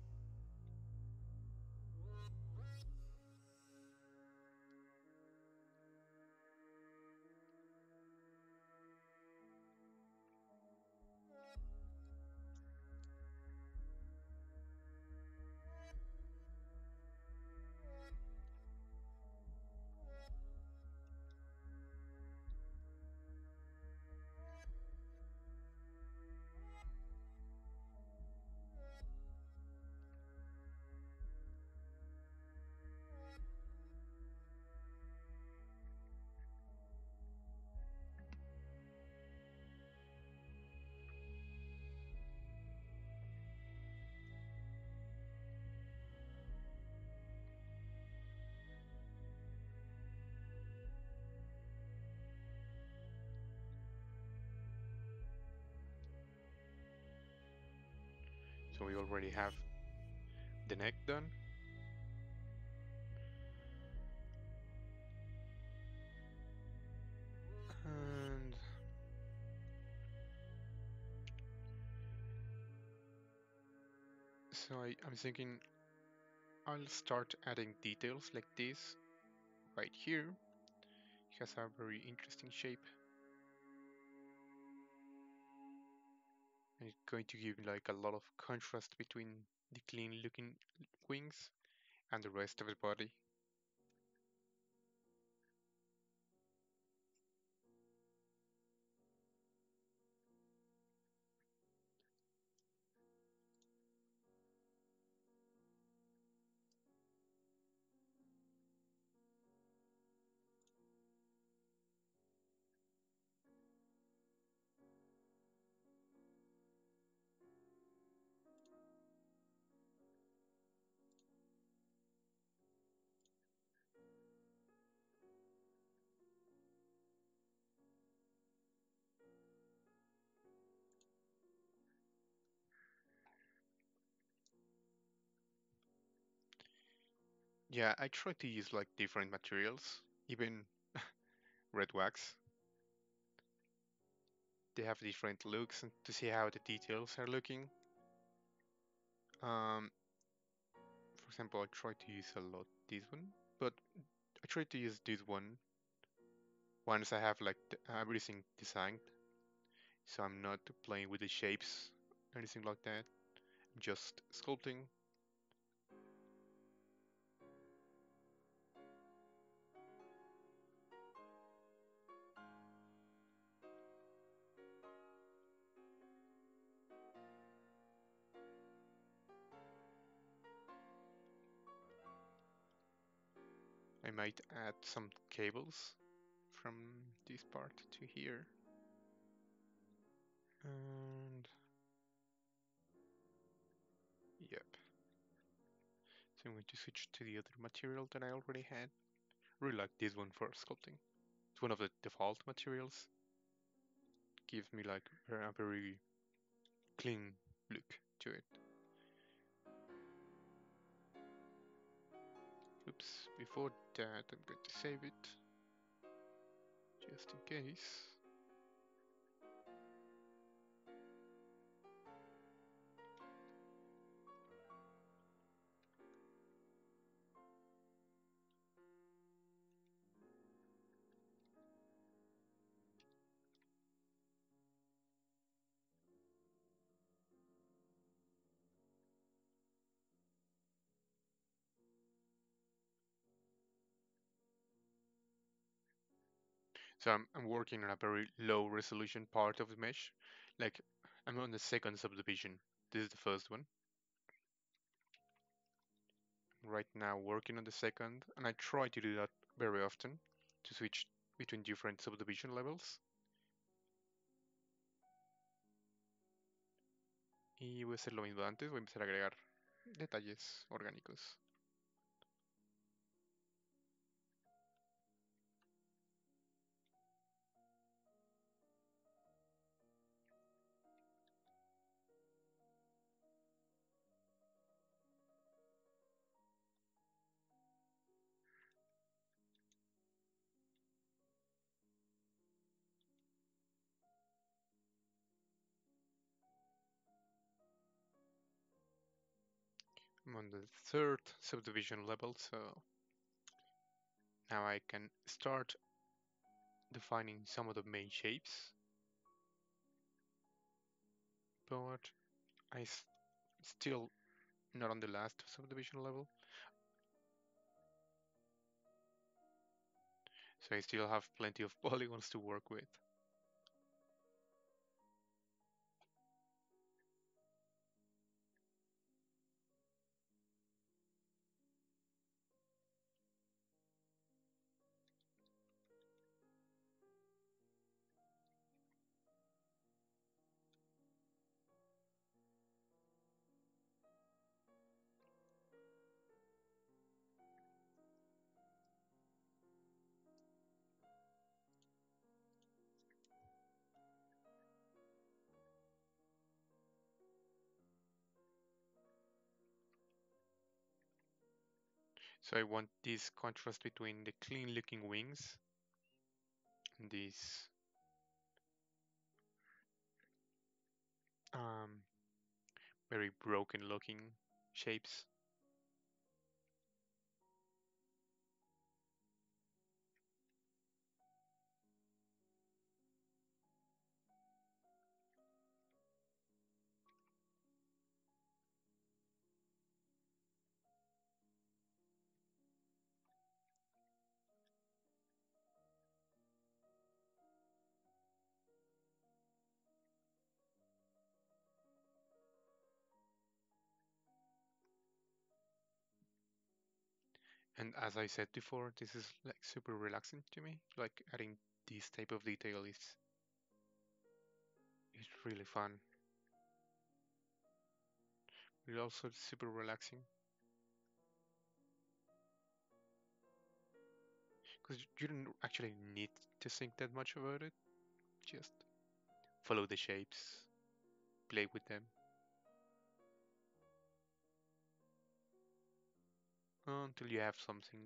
So we already have the neck done. And so I'm thinking I'll start adding details like this right here. It has a very interesting shape. It's going to give like a lot of contrast between the clean looking wings and the rest of the body. Yeah, I try to use like different materials, even red wax. They have different looks and to see how the details are looking. For example, I try to use a lot this one, but I try to use this one once I have like everything designed. So I'm not playing with the shapes or anything like that. I'm just sculpting. I might add some cables from this part to here. And yep. So I'm going to switch to the other material that I already had. Really like this one for sculpting. It's one of the default materials. Gives me like a very clean look to it. Oops, before that I'm going to save it, just in case. So I'm working on a very low resolution part of the mesh. Like I'm on the second subdivision. This is the first one. I'm right now working on the second, and I try to do that very often, to switch between different subdivision levels. Y voy a hacer lo mismo de antes, voy a empezar a agregar detalles orgánicos. I'm on the third subdivision level, so now I can start defining some of the main shapes, but I'm still not on the last subdivision level, so I still have plenty of polygons to work with. So I want this contrast between the clean looking wings and this very broken looking shapes. And as I said before, this is like super relaxing to me. Like adding this type of detail is really fun. But also super relaxing. Because you don't actually need to think that much about it. Just follow the shapes, play with them. Until you have something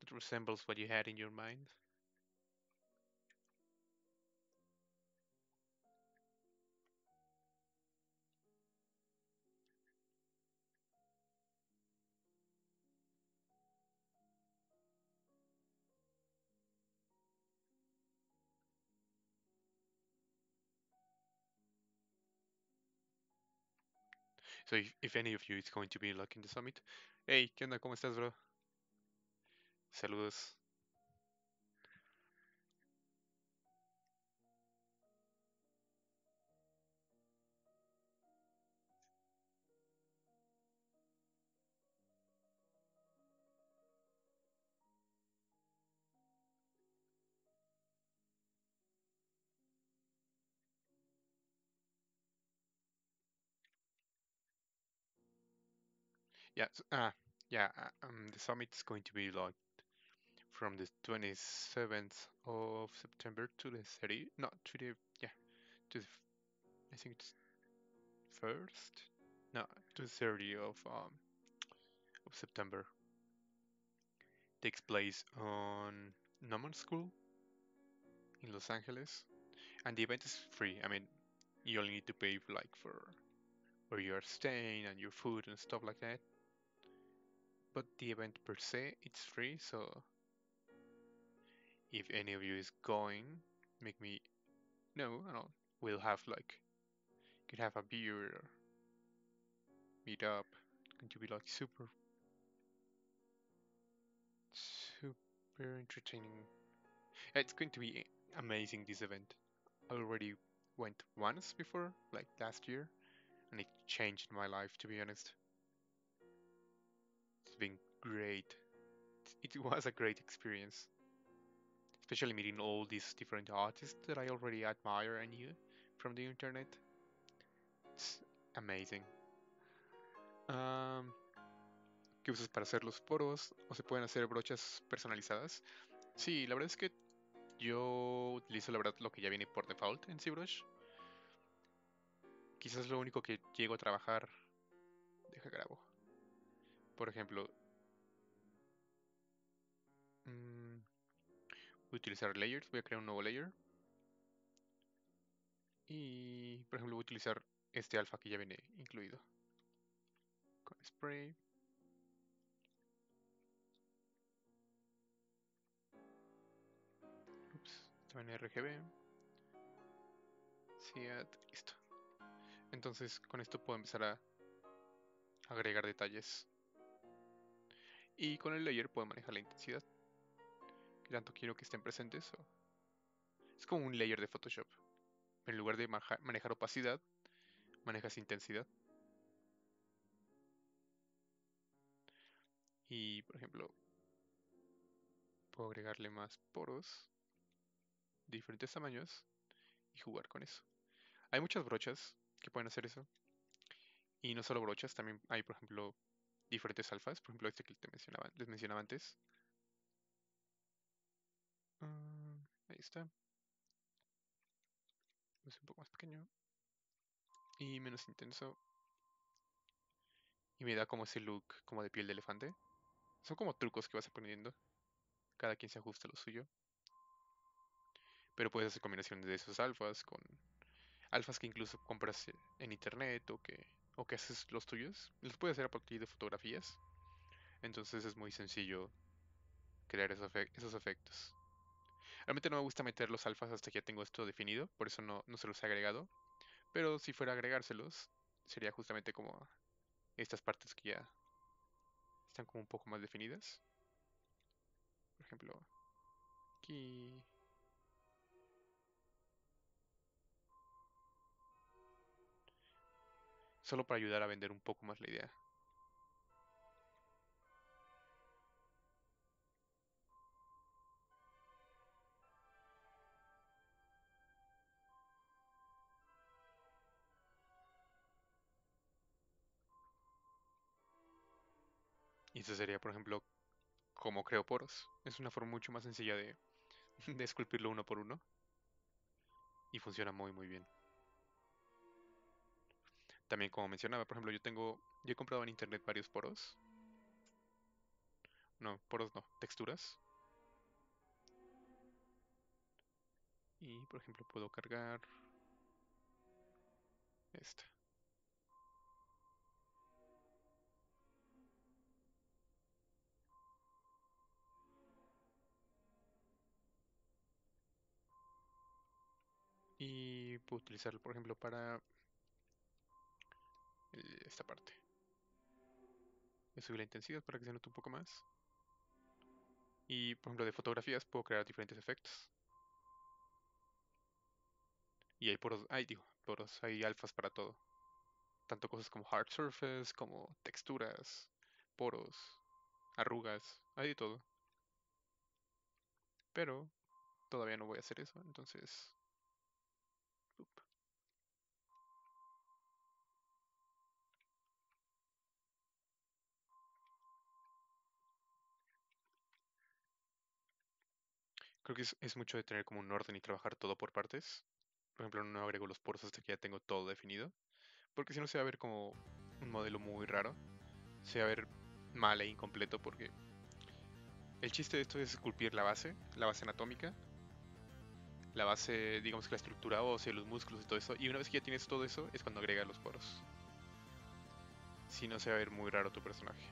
that resembles what you had in your mind. So if any of you is going to be like in the summit, hey, ¿qué onda? ¿Cómo estás, bro? Saludos. Yeah, so, the summit is going to be like from the 27th of September to the 30th, not to the, yeah, to the, I think it's first, no, to the 30th of September. Takes place on Norman School in Los Angeles, and the event is free. I mean, you only need to pay like for where you are staying and your food and stuff like that. But the event per se, it's free, so if any of you is going, make me know, and we'll have like, you could have a beer, or meet up. It's going to be like super entertaining. It's going to be amazing, this event. I already went once before, like last year, and it changed my life, to be honest. Been great. It was a great experience, especially meeting all these different artists that I already admire and knew from the internet. It's amazing. ¿Qué usas para hacer los poros? ¿O se pueden hacer brochas personalizadas? Sí, la verdad es que yo utilizo la verdad lo que ya viene por default en ZBrush. Quizás lo único que llego a trabajar, deja grabo. Por ejemplo, voy a utilizar Layers, voy a crear un nuevo layer. Y, por ejemplo, voy a utilizar este alfa que ya viene incluido. Con Spray. Ups, también RGB. Seat, listo. Entonces, con esto puedo empezar a agregar detalles. Y con el layer puedo manejar la intensidad, que tanto quiero que estén presentes. Es como un layer de Photoshop. En lugar de manejar opacidad, manejas intensidad. Y, por ejemplo, puedo agregarle más poros de diferentes tamaños y jugar con eso. Hay muchas brochas que pueden hacer eso. Y no solo brochas, también hay, por ejemplo, diferentes alfas, por ejemplo este que les mencionaba antes. Ahí está. Es un poco más pequeño. Y menos intenso. Y me da como ese look como de piel de elefante. Son como trucos que vas aprendiendo. Cada quien se ajusta lo suyo. Pero puedes hacer combinaciones de esos alfas con alfas que incluso compras en internet o que haces los tuyos, los puedes hacer a partir de fotografías. Entonces es muy sencillo crear esos efectos. Realmente no me gusta meter los alfas hasta que ya tengo esto definido, por eso no se los he agregado. Pero si fuera a agregárselos, sería justamente como estas partes que ya están como un poco más definidas. Por ejemplo, aquí. Solo para ayudar a vender un poco más la idea. Y eso sería, por ejemplo, cómo creo poros. Es una forma mucho más sencilla de esculpirlo uno por uno. Y funciona muy, muy bien. También, como mencionaba, por ejemplo, yo he comprado en internet varios poros. No, poros no, texturas. Y, por ejemplo, puedo cargar esta. Y puedo utilizarlo, por ejemplo, para esta parte. Voy a subir la intensidad para que se note un poco más. Y, por ejemplo, de fotografías puedo crear diferentes efectos. Y hay poros, hay alfas para todo. Tanto cosas como hard surface, como texturas, poros, arrugas, hay de todo. Pero todavía no voy a hacer eso, entonces Creo que es mucho de tener como un orden y trabajar todo por partes. Por ejemplo, no agrego los poros hasta que ya tengo todo definido, porque si no se va a ver como un modelo muy raro. Se va a ver mal e incompleto, porque el chiste de esto es esculpir la base anatómica, la base, digamos que la estructura ósea, los músculos y todo eso. Y una vez que ya tienes todo eso, es cuando agregas los poros. Si no, se va a ver muy raro tu personaje.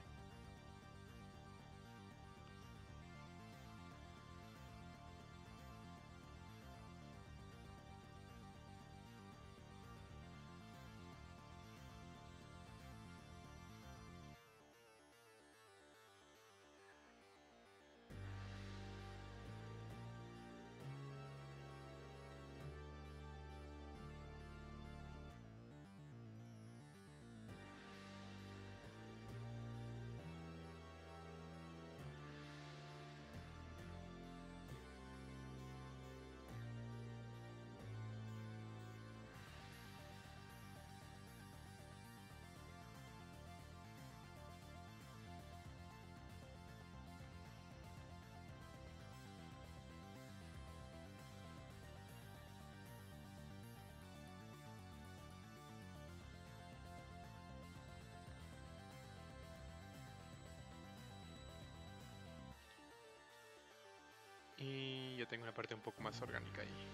Y ya tengo una parte un poco más orgánica ahí.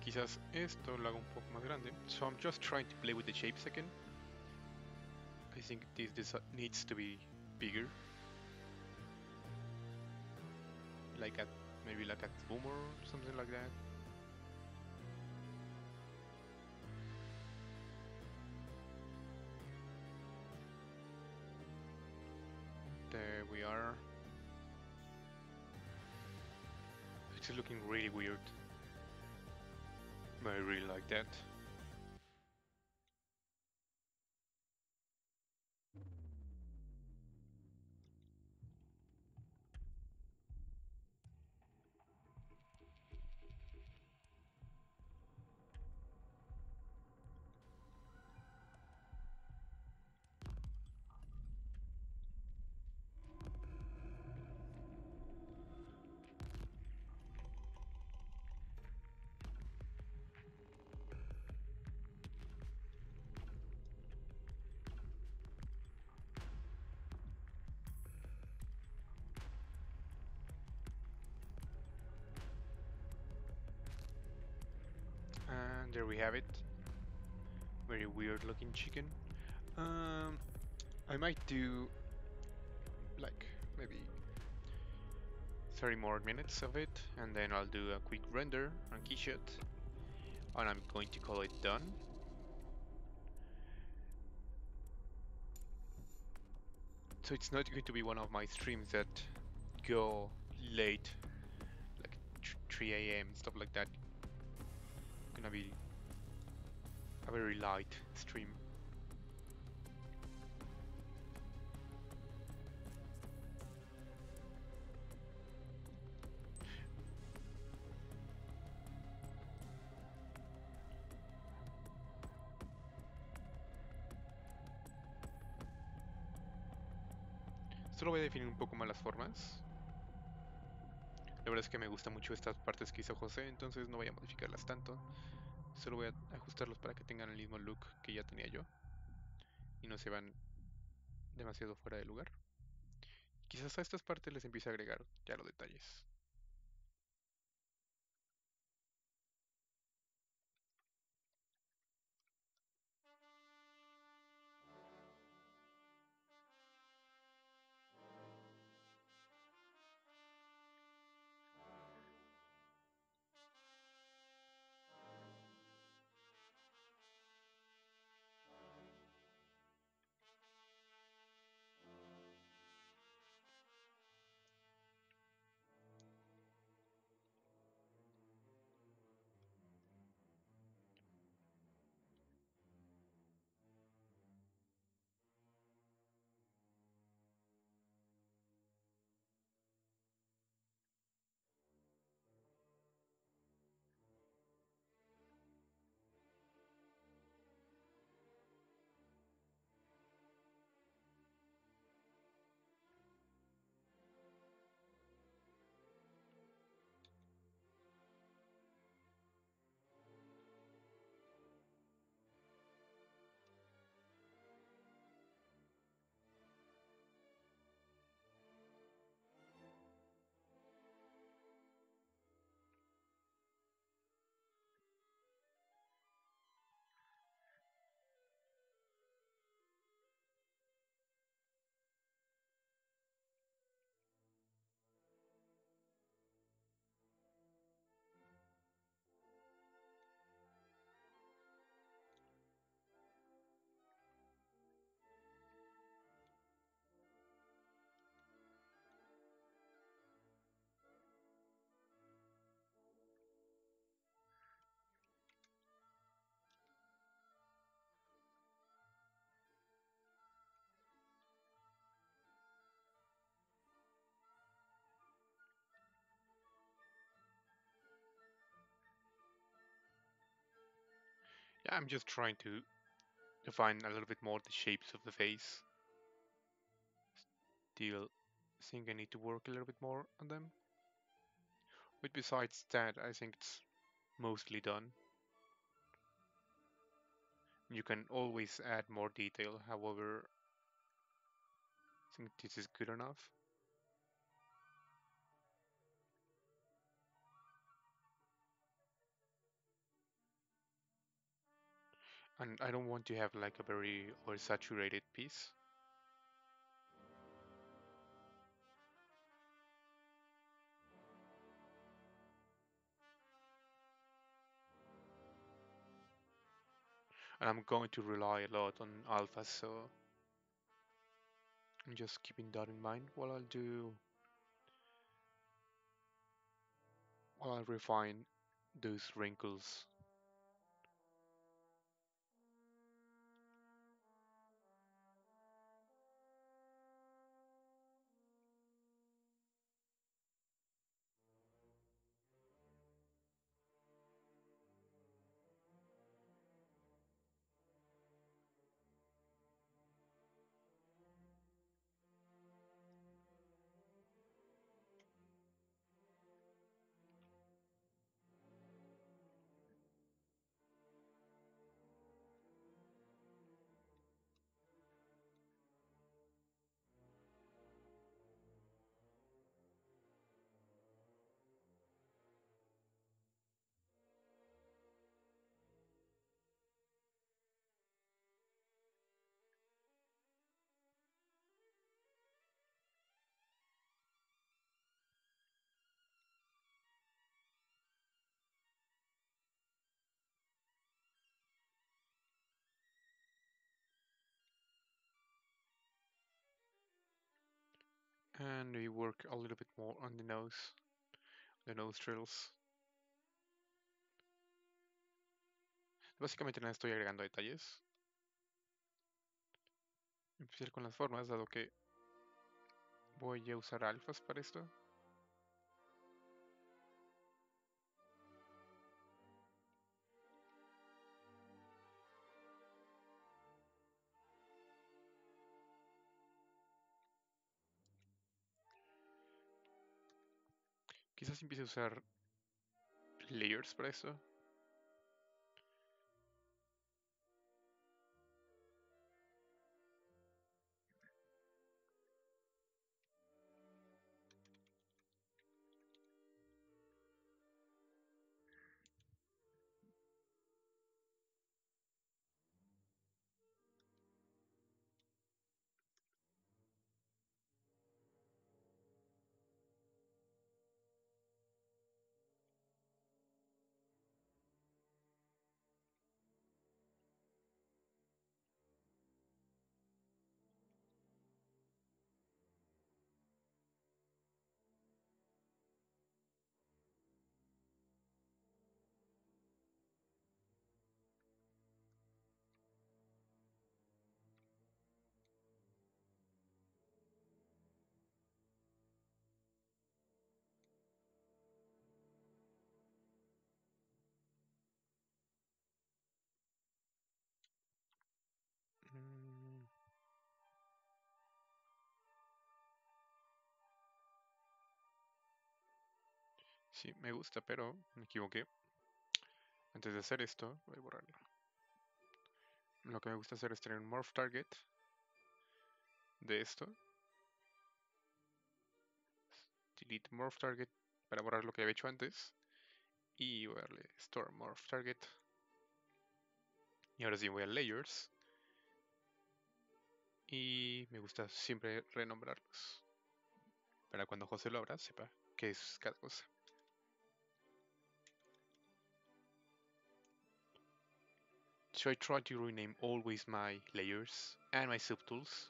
Quizás esto lo hago un poco más grande. So I'm just trying to play with the shapes again. I think this needs to be bigger. Like at maybe like at boomer or something like that. There we are. It's looking really weird, but I really like that. There we have it. Very weird looking chicken. I might do like maybe 30 more minutes of it, and then I'll do a quick render on Keyshot, and I'm going to call it done. So it's not going to be one of my streams that go late, like 3 a.m. stuff like that. Gonna be a very light stream. Solo voy a definir un poco más las formas. La verdad es que me gustan mucho estas partes que hizo José, entonces no voy a modificarlas tanto. Solo voy a ajustarlos para que tengan el mismo look que ya tenía yo y no se van demasiado fuera de lugar. Quizás a estas partes les empiece a agregar ya los detalles. I'm just trying to define a little bit more the shapes of the face. Still think I need to work a little bit more on them. But besides that, I think it's mostly done. You can always add more detail, however, I think this is good enough. And I don't want to have like a very oversaturated piece. And I'm going to rely a lot on alpha, so I'm just keeping that in mind while I refine those wrinkles. And we work a little bit more on the nose, the nostrils. Básicamente nada, estoy agregando detalles. Empezar con las formas, dado que voy a usar alfas para esto. Quizás empiece a usar Layers para eso. Sí, me gusta, pero me equivoqué. Antes de hacer esto, voy a borrarlo. Lo que me gusta hacer es tener un Morph Target de esto. Delete Morph Target para borrar lo que había hecho antes. Y voy a darle Store Morph Target. Y ahora sí, voy a Layers. Y me gusta siempre renombrarlos, para cuando José lo abra, sepa qué es cada cosa. So I try to rename always my layers and my subtools,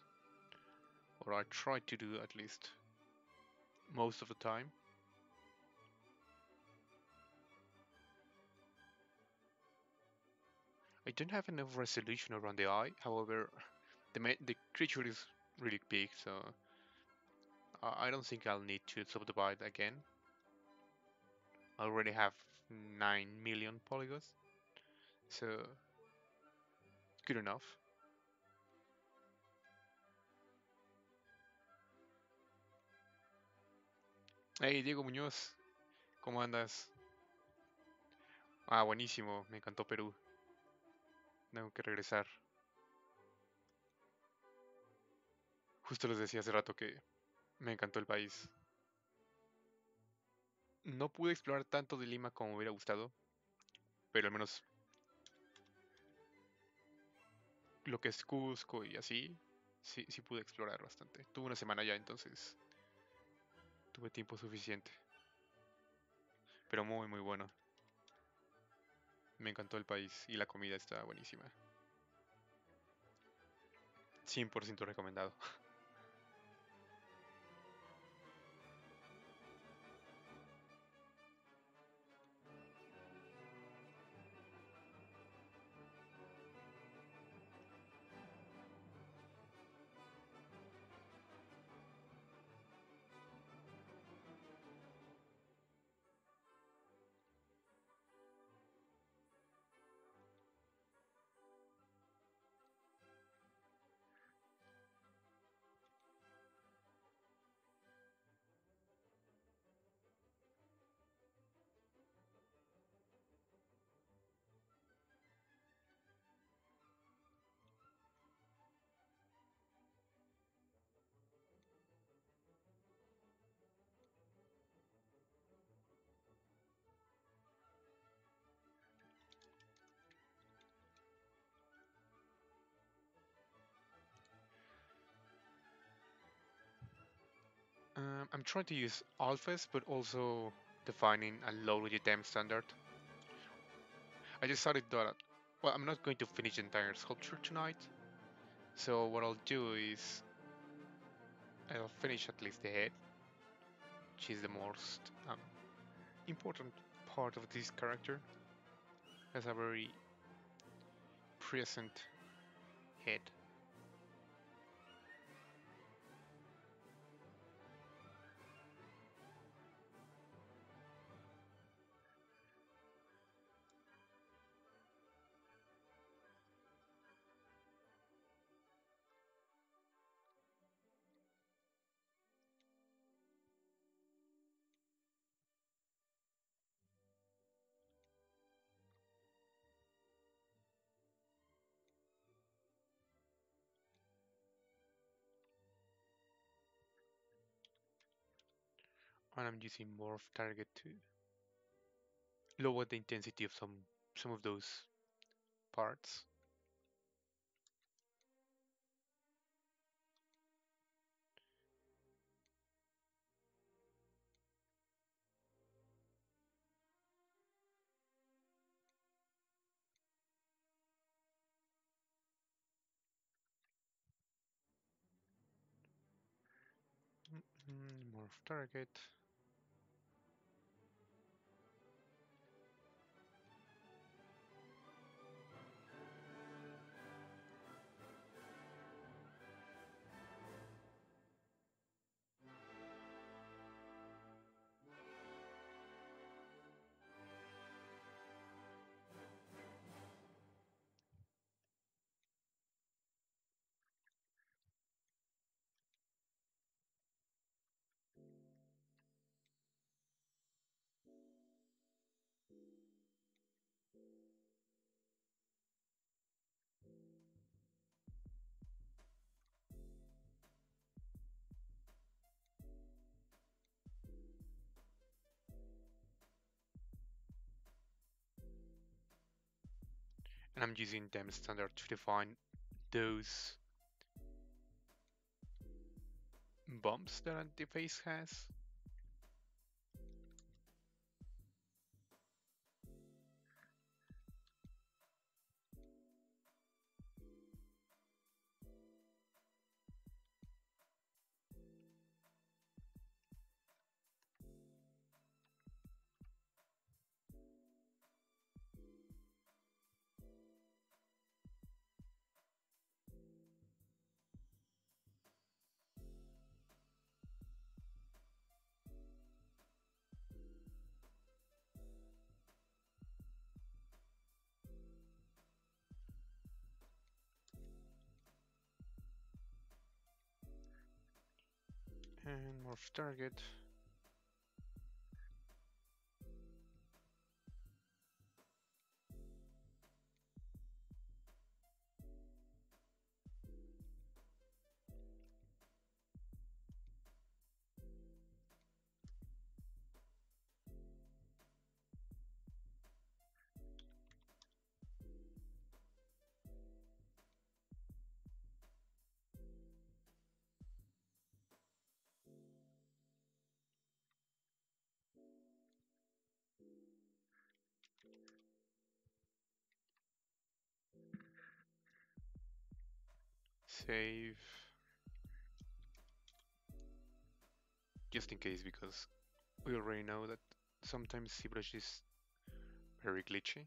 or I try to do at least most of the time. I don't have enough resolution around the eye, however, the creature is really big, so I don't think I'll need to subdivide again. I already have 9 million polygons, so Good enough. Hey, Diego Muñoz, ¿cómo andas? Ah, buenísimo, me encantó Perú. Tengo que regresar. Justo les decía hace rato que me encantó el país. No pude explorar tanto de Lima como me hubiera gustado, pero al menos lo que es Cusco y así, sí pude explorar bastante. Tuve una semana ya, entonces tuve tiempo suficiente. Pero muy bueno. Me encantó el país y la comida está buenísima. 100% recomendado. I'm trying to use alphas, but also defining a low DTEM standard. I just started that. Well, I'm not going to finish the entire sculpture tonight, so what I'll do is I'll finish at least the head, which is the most important part of this character. Has a very present head. And I'm using Morph Target to lower the intensity of some of those parts. Morph Target. And I'm using DEM standard to define those bumps that the face has. and Morph Target. Save, just in case, because we already know that sometimes ZBrush is very glitchy.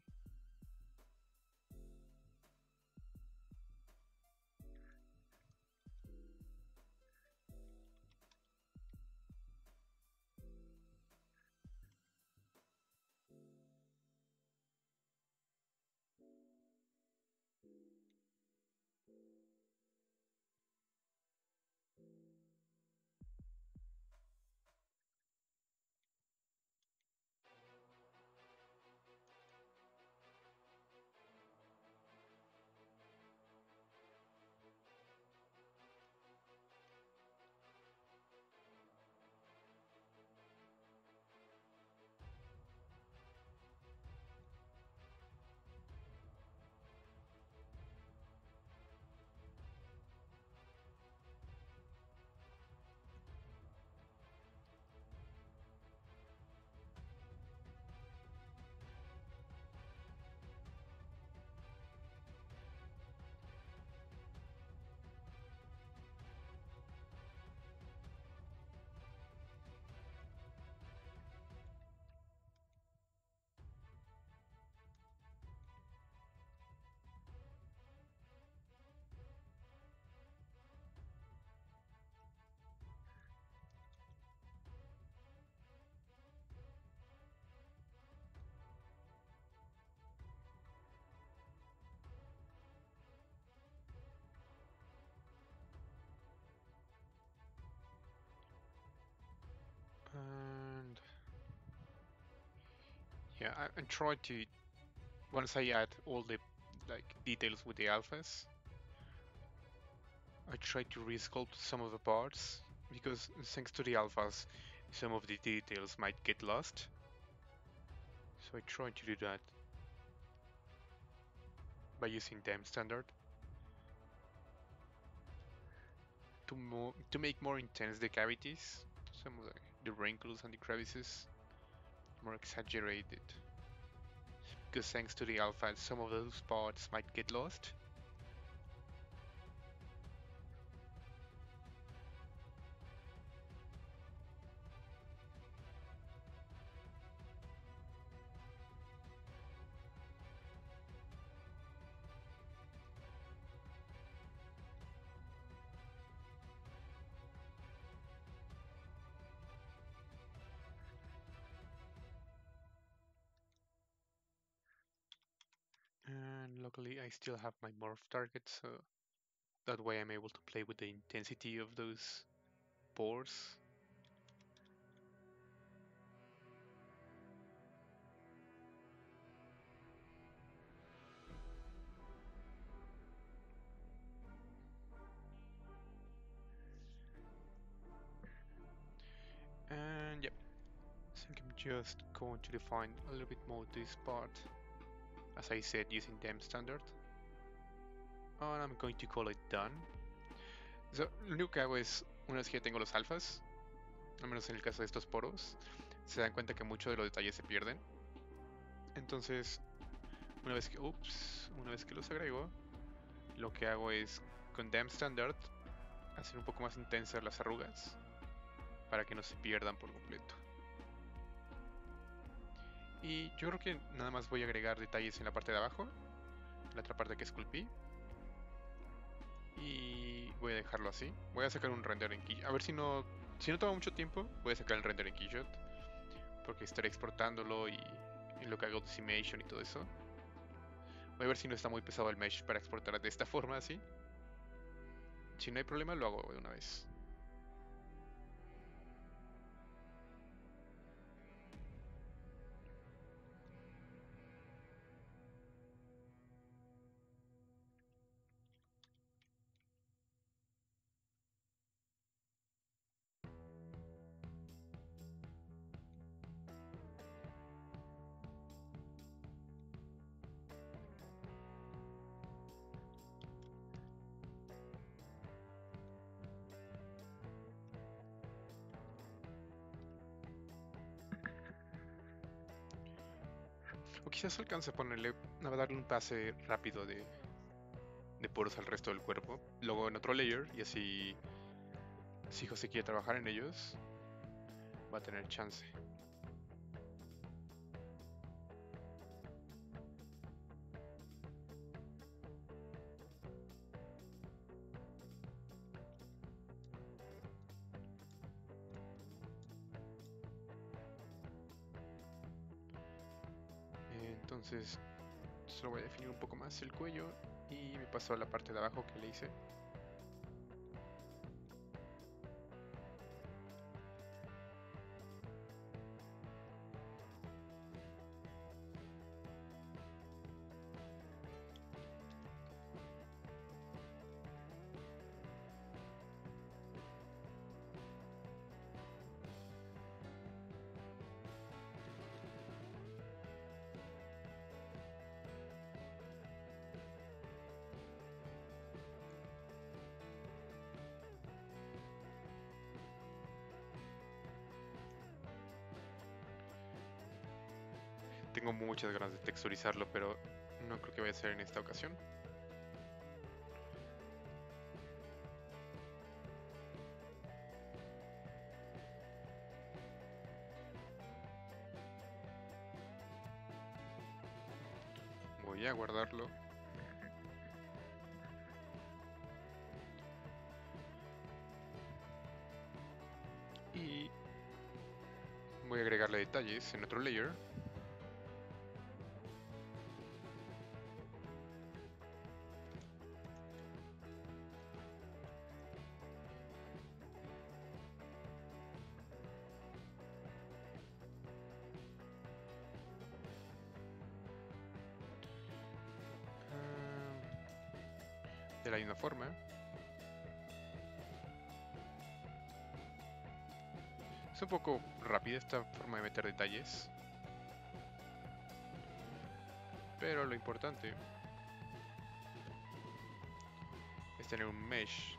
And yeah, I try to, once I add all the details with the alphas, I try to re-sculpt some of the parts, because thanks to the alphas some of the details might get lost, so I try to do that by using DEM standard to make more intense the cavities, some of the wrinkles and the crevices more exaggerated, because thanks to the alpha some of those parts might get lost. I still have my morph target, so that way I'm able to play with the intensity of those pores. And yep, I think I'm just going to define a little bit more this part, as I said, using DEM standard, and I'm going to call it done. So, lo que hago es, una vez que tengo los alfas, al menos en el caso de estos poros, se dan cuenta que muchos de los detalles se pierden. Entonces, una vez que los agrego, lo que hago es, con DEM standard, hacer un poco más intensas las arrugas, para que no se pierdan por completo. Y yo creo que nada más voy a agregar detalles en la parte de abajo, la otra parte que esculpí, y voy a dejarlo así. Voy a sacar un render en Keyshot, a ver si no toma mucho tiempo. Voy a sacar el render en Keyshot, porque estaré exportándolo y en lo que hago decimation y todo eso. Voy a ver si no está muy pesado el mesh para exportar de esta forma así. Si no hay problema, lo hago de una vez. O quizás alcance a ponerle, a darle un pase rápido de puros al resto del cuerpo, luego en otro layer, y así si José quiere trabajar en ellos va a tener chance. Entonces solo voy a definir un poco más el cuello y me paso a la parte de abajo que le hice. Tengo muchas ganas de texturizarlo, pero no creo que vaya a ser en esta ocasión. Voy a guardarlo. Y voy a agregarle detalles en otro layer. De la misma forma, es un poco rápida esta forma de meter detalles, pero lo importante es tener un mesh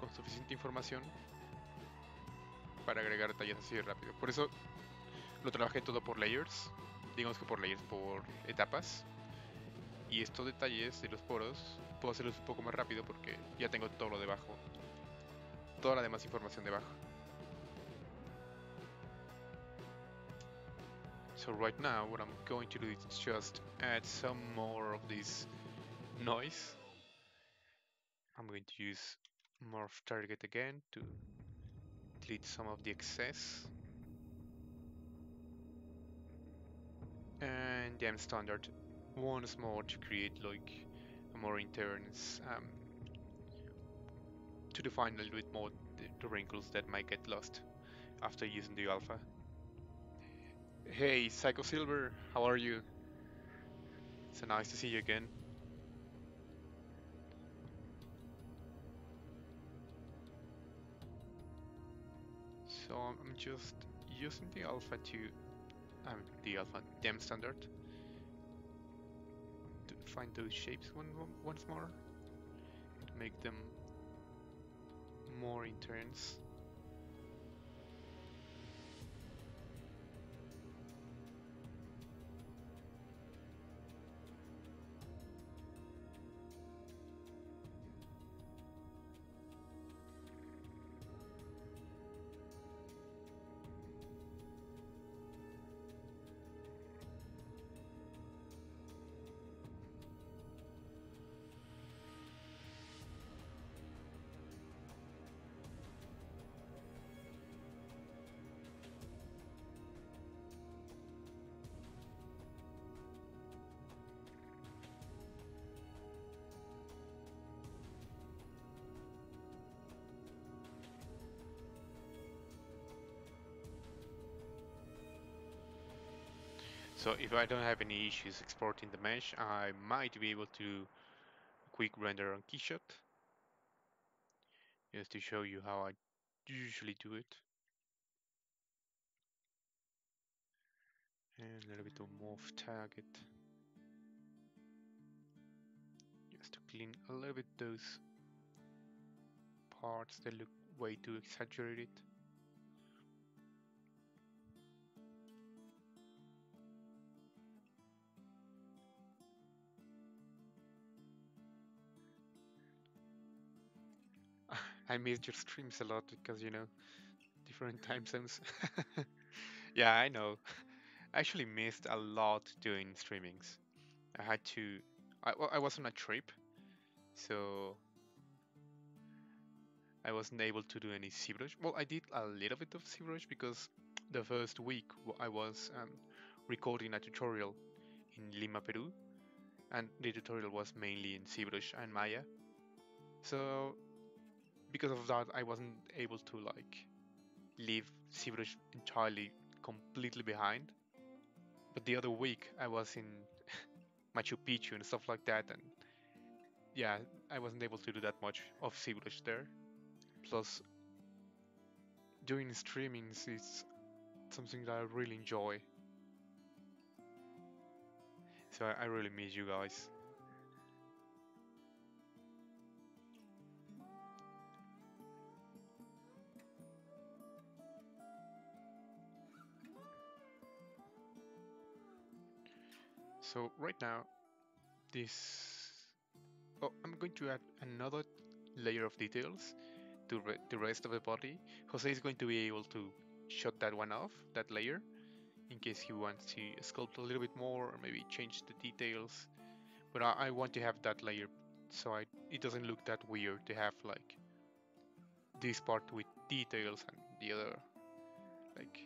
con suficiente información para agregar detalles así de rápido. Por eso lo trabajé todo por layers, digamos que por layers, por etapas. Y estos detalles de los poros puedo hacerlos un poco más rápido porque ya tengo todo lo debajo, toda la demás información debajo. So right now what I'm going to do is just add some more of this noise. I'm going to use Morph Target again to delete some of the excess. And then standard once more to create like a more intense, to define a little bit more the wrinkles that might get lost after using the alpha. Hey Psycho Silver, how are you? So nice to see you again. So I'm just using the alpha to, the alpha dem standard. Find those shapes once more to make them more intense. So if I don't have any issues exporting the mesh, I might be able to quick render on Keyshot, just to show you how I usually do it. And a little bit of morph target, just to clean a little bit those parts that look way too exaggerated. I missed your streams a lot because, you know, different time zones. Yeah, I know. I actually missed a lot doing streamings. I had to... I was on a trip, so I wasn't able to do any ZBrush. Well, I did a little bit of ZBrush because the first week I was recording a tutorial in Lima, Peru, and the tutorial was mainly in ZBrush and Maya. So because of that, I wasn't able to like leave ZBrush entirely, completely behind. But the other week I was in Machu Picchu and stuff like that, and yeah, I wasn't able to do that much of ZBrush there. Plus, doing streamings is something that I really enjoy. So I really miss you guys. So right now, this... Oh, I'm going to add another layer of details to the rest of the body. Jose is going to be able to shut that one off, that layer, in case he wants to sculpt a little bit more or maybe change the details. But I want to have that layer so it doesn't look that weird to have like this part with details and the other like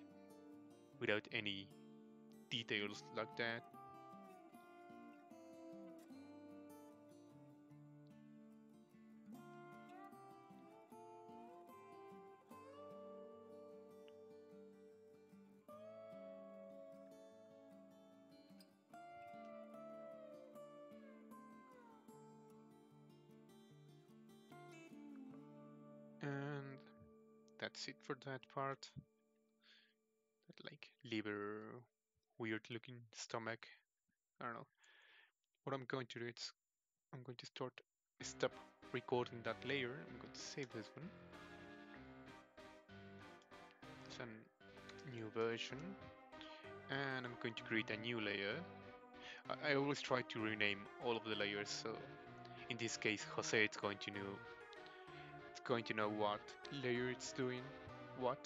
without any details like that. That's it for that part. That like liver, weird looking stomach. I don't know. What I'm going to do is I'm going to stop recording that layer. I'm going to save this one. It's a new version. And I'm going to create a new layer. I always try to rename all of the layers, so in this case Jose is going to know what layer it's doing what.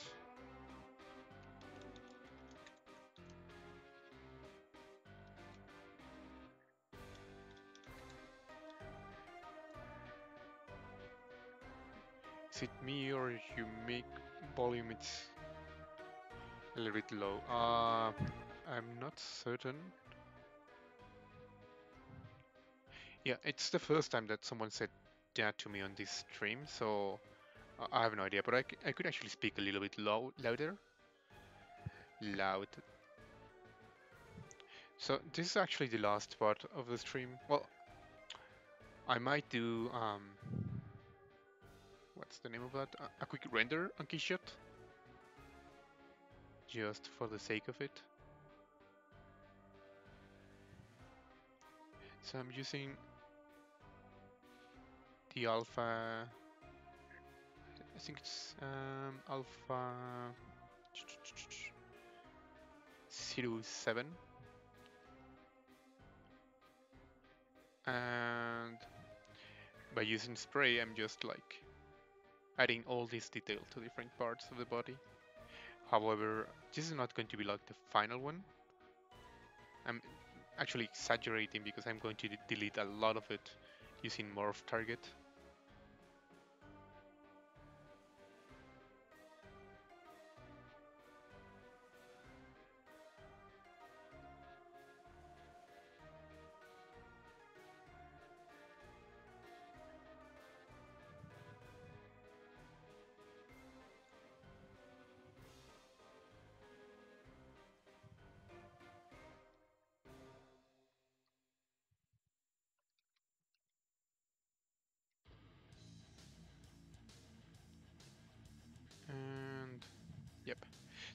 Is it me or you make volume it's a little bit low? I'm not certain. Yeah, it's the first time that someone said that to me on this stream, so I have no idea, but I could actually speak a little bit loud. So this is actually the last part of the stream. Well, I might do what's the name of that, a quick render on Keyshot just for the sake of it. So I'm using the alpha, I think it's alpha 07, and by using spray I'm just like adding all this detail to different parts of the body. However, this is not going to be like the final one. I'm actually exaggerating because I'm going to delete a lot of it using Morph Target.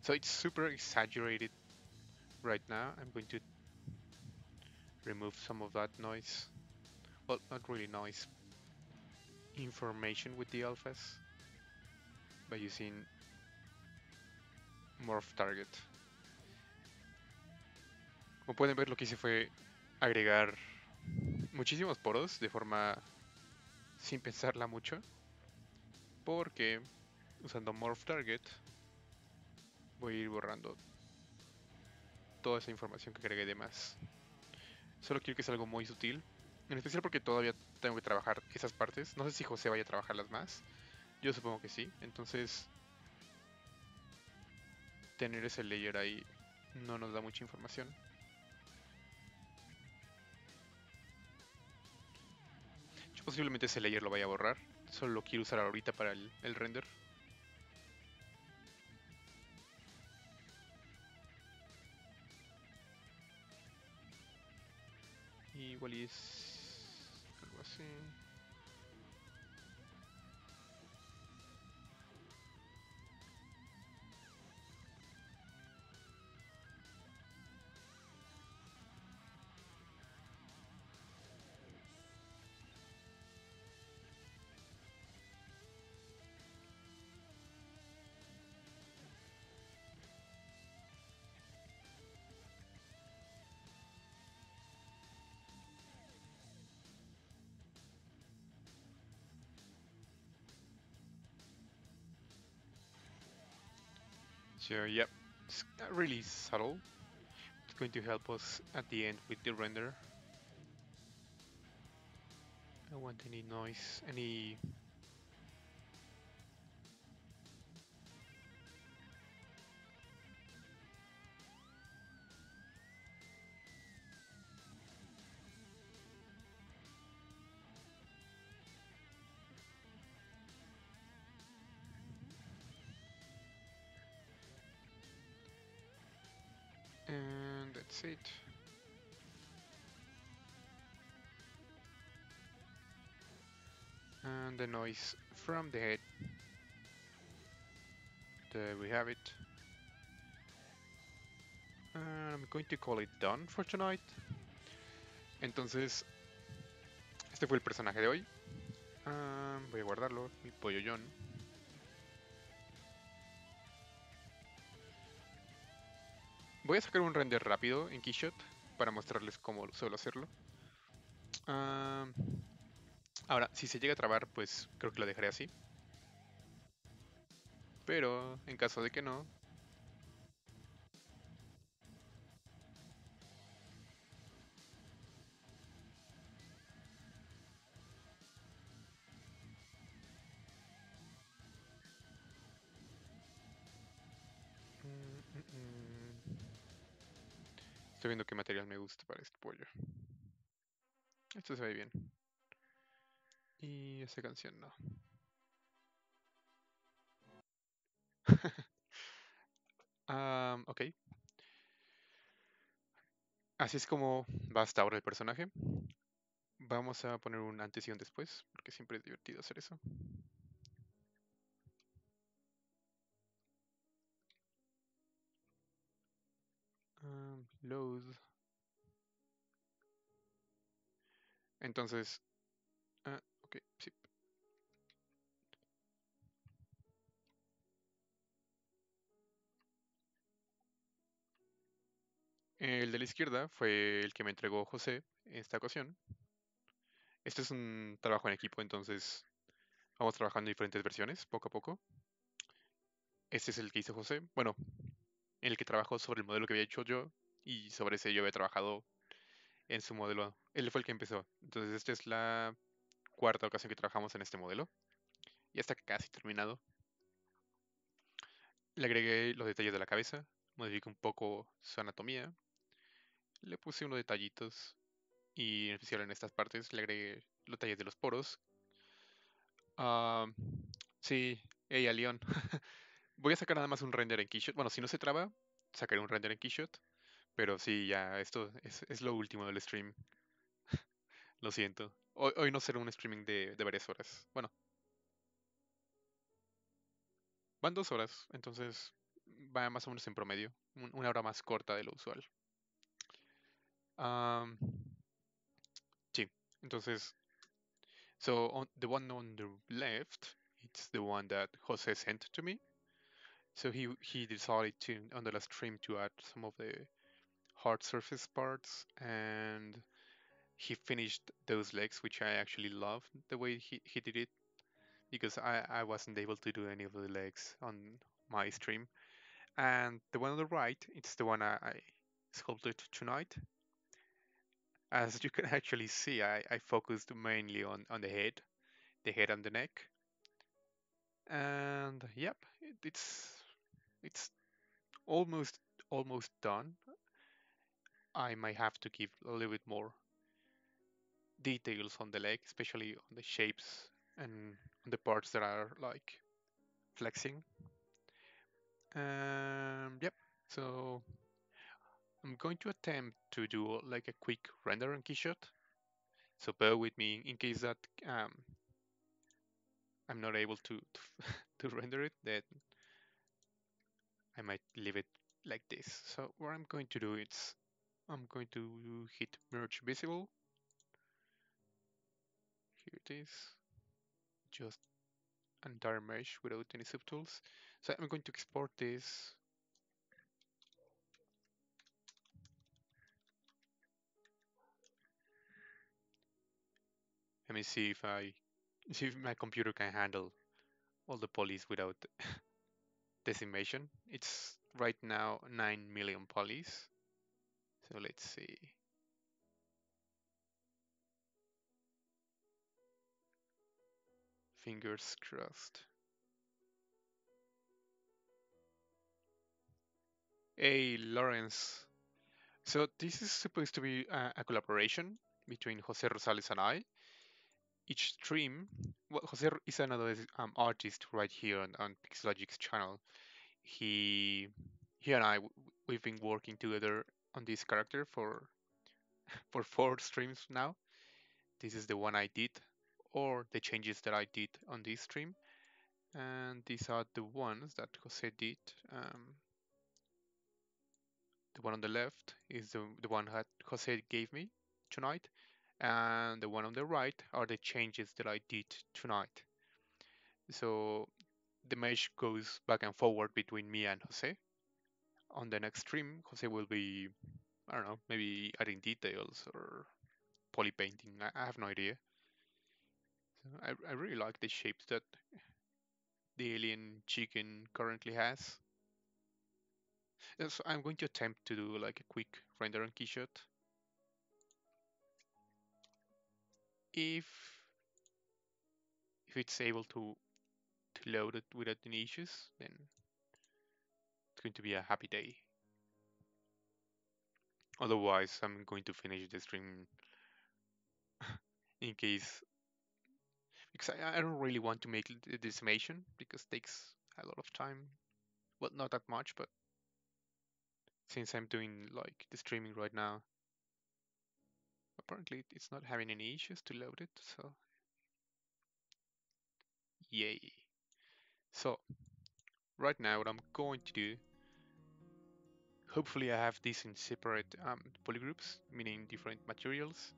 So it's super exaggerated right now. I'm going to remove some of that noise. Well, not really noise. Information with the alphas by using Morph Target. Como pueden ver, lo que hice fue agregar muchísimos poros de forma sin pensarla mucho. porque usando Morph Target voy a ir borrando toda esa información que agregué de más. Solo quiero que sea algo muy sutil, en especial porque todavía tengo que trabajar esas partes. No sé si José vaya a trabajarlas más. Yo supongo que sí, entonces tener ese layer ahí no nos da mucha información. Yo posiblemente ese layer lo vaya a borrar, solo lo quiero usar ahorita para el render. Igual es algo así. So yeah, it's really subtle. It's going to help us at the end with the render. I don't want any noise, any it. And the noise from the head. There we have it. I'm going to call it done for tonight. Entonces, este fue el personaje de hoy. Voy a guardarlo, mi pollo John. Voy a sacar un render rápido en Keyshot para mostrarles cómo suelo hacerlo. Ahora, si se llega a trabar, pues creo que lo dejaré así. Pero en caso de que no, estoy viendo qué material me gusta para este pollo. Esto se ve bien. Y esa canción no. Ok. Así es como va hasta ahora el personaje. Vamos a poner un antes y un después, porque siempre es divertido hacer eso. Load. Entonces, ok, sí. El de la izquierda fue el que me entregó José en esta ocasión. Este es un trabajo en equipo, entonces vamos trabajando en diferentes versiones, poco a poco. Este es el que hizo José, bueno, en el que trabajó sobre el modelo que había hecho yo, y sobre ese yo había trabajado en su modelo. Él fue el que empezó. Entonces esta es la cuarta ocasión que trabajamos en este modelo. Ya está casi terminado. Le agregué los detalles de la cabeza. Modifiqué un poco su anatomía. Le puse unos detallitos. Y en especial en estas partes le agregué los detalles de los poros. Sí, hey, a León. Voy a sacar nada más un render en Keyshot. Bueno, si no se traba, sacaré un render en Keyshot. Pero sí, ya, esto es lo último del stream. Lo siento. Hoy no será un streaming de varias horas. Bueno. Van 2 horas, entonces va más o menos en promedio. Una hora más corta de lo usual. Sí, entonces... So, the one on the left, it's the one that Jose sent to me. So he decided to, on the last stream, to add some of the hard surface parts, and he finished those legs, which I actually love the way he did it. because I wasn't able to do any of the legs on my stream. And the one on the right, it's the one I sculpted tonight. As you can actually see, I focused mainly on the head and the neck. And yep, it's almost done. I might have to give a little bit more details on the leg, especially on the shapes and on the parts that are like flexing. Yep, so I'm going to attempt to do like a quick render on Keyshot, so bear with me in case that I'm not able to render it, then I might leave it like this. So what I'm going to do is I'm going to hit merge visible. Here it is, just an entire mesh without any subtools. So I'm going to export this. Let me see if my computer can handle all the polys without decimation. It's right now 9 million polys. So let's see. Fingers crossed. 'Hey, Lawrence. So this is supposed to be a collaboration between Jose Rosales and I. Each stream, well, Jose is another artist right here on Pixologic's channel. He and I, we've been working together on this character for 4 streams now. This is the one I did, or the changes that I did on this stream, and these are the ones that Jose did. The one on the left is the one that Jose gave me tonight, and the one on the right are the changes that I did tonight. So the mesh goes back and forward between me and Jose. On the next stream, Jose will be, I don't know, maybe adding details or poly painting. I have no idea. So I really like the shapes that the alien chicken currently has. So I'm going to attempt to do like a quick render on Keyshot. If it's able to load it without any issues, then it's going to be a happy day. Otherwise, I'm going to finish the stream in case, because I don't really want to make the decimation because it takes a lot of time. Well, not that much, but since I'm doing like the streaming right now, apparently it's not having any issues to load it, so yay. So right now what I'm going to do, hopefully I have this in separate polygroups, meaning different materials.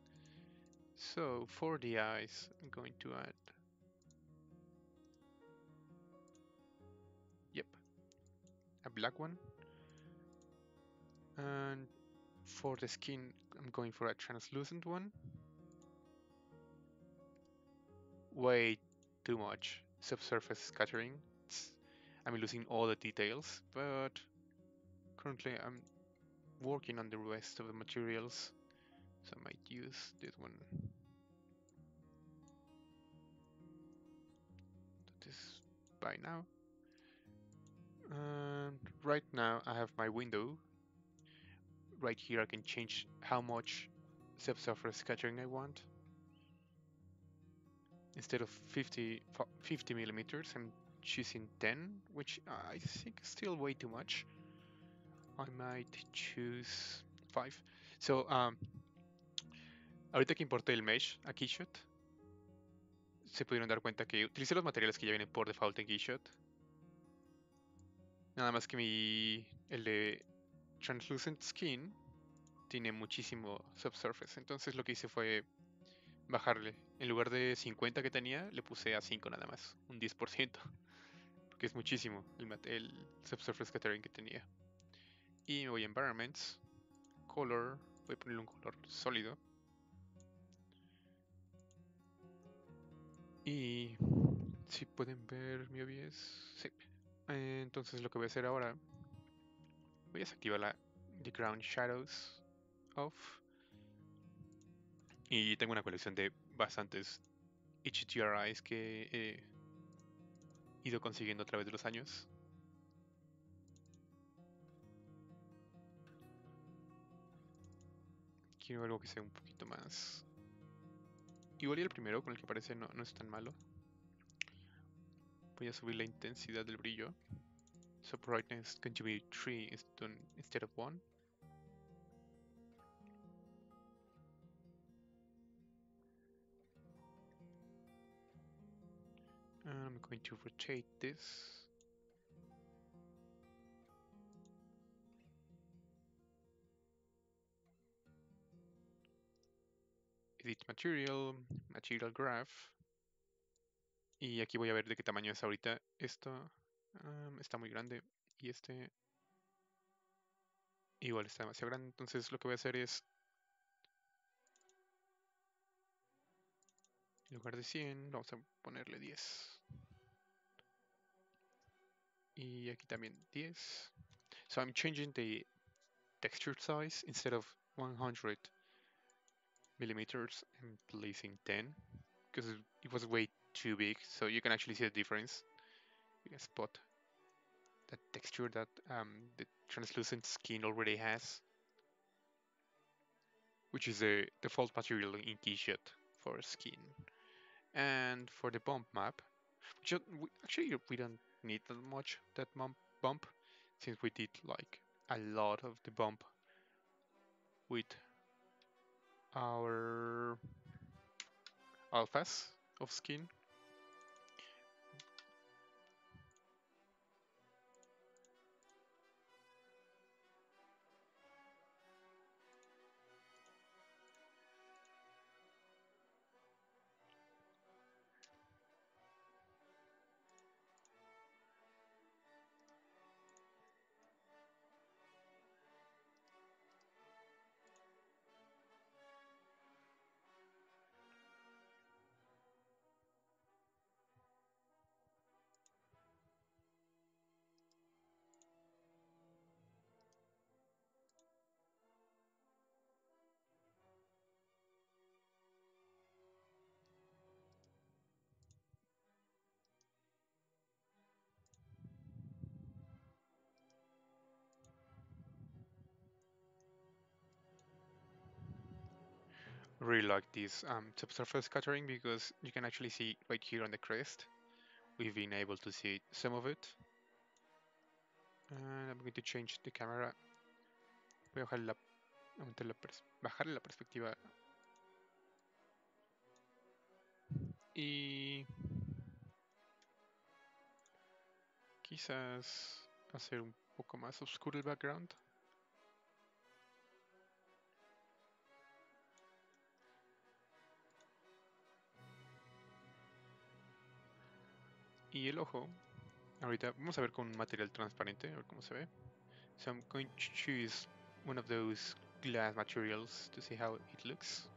So for the eyes, I'm going to add, yep, a black one. And for the skin, I'm going for a translucent one. Way too much subsurface scattering. I'm losing all the details, but currently I'm working on the rest of the materials, so I might use this one. This by now. And right now I have my window. Right here I can change how much subsurface scattering I want. Instead of 50 millimeters, I'm choosing 10, which I think is still way too much. I might choose 5. So ahorita que importé el mesh a Keyshot, se pudieron dar cuenta que utilicé los materiales que ya vienen por default en Keyshot. Nada más que el de Translucent Skin tiene muchísimo subsurface, entonces lo que hice fue bajarle. En lugar de 50 que tenía, le puse a 5 nada más, un 10%, porque es muchísimo el subsurface scattering que tenía. Y me voy a Environments, Color, voy a ponerle un color sólido. Y Si pueden ver mi OBS, sí. Entonces lo que voy a hacer ahora, voy a desactivar la The Ground Shadows Off. Y tengo una colección de bastantes HDRIs que he ido consiguiendo a través de los años. Quiero algo que sea un poquito más... Igual y el primero, con el que parece no es tan malo. Voy a subir la intensidad del brillo. So brightness is going to be 3 instead of 1. I'm going to rotate this. Edit material, material graph. Y aquí voy a ver de qué tamaño es ahorita. Esto está muy grande y este igual está demasiado grande. Entonces lo que voy a hacer es, en lugar de 100, vamos a ponerle 10. Y aquí también 10. So I'm changing the texture size instead of 100 millimeters and placing 10 because it was way too big, so you can actually see the difference. You can spot that texture that the translucent skin already has, which is the default material in Keyshot for skin. And for the bump map, which actually we don't need that much, that bump, since we did like a lot of the bump with our alphas of skin. Really like this subsurface scattering because you can actually see right here on the crest. We've been able to see some of it. And I'm going to change the camera. Voy a bajarle la perspectiva. Y quizás hacer un poco más oscuro el background. Y el ojo, ahorita vamos a ver con un material transparente, a ver cómo se ve. So I'm going to choose one of those glass materials to see how it looks.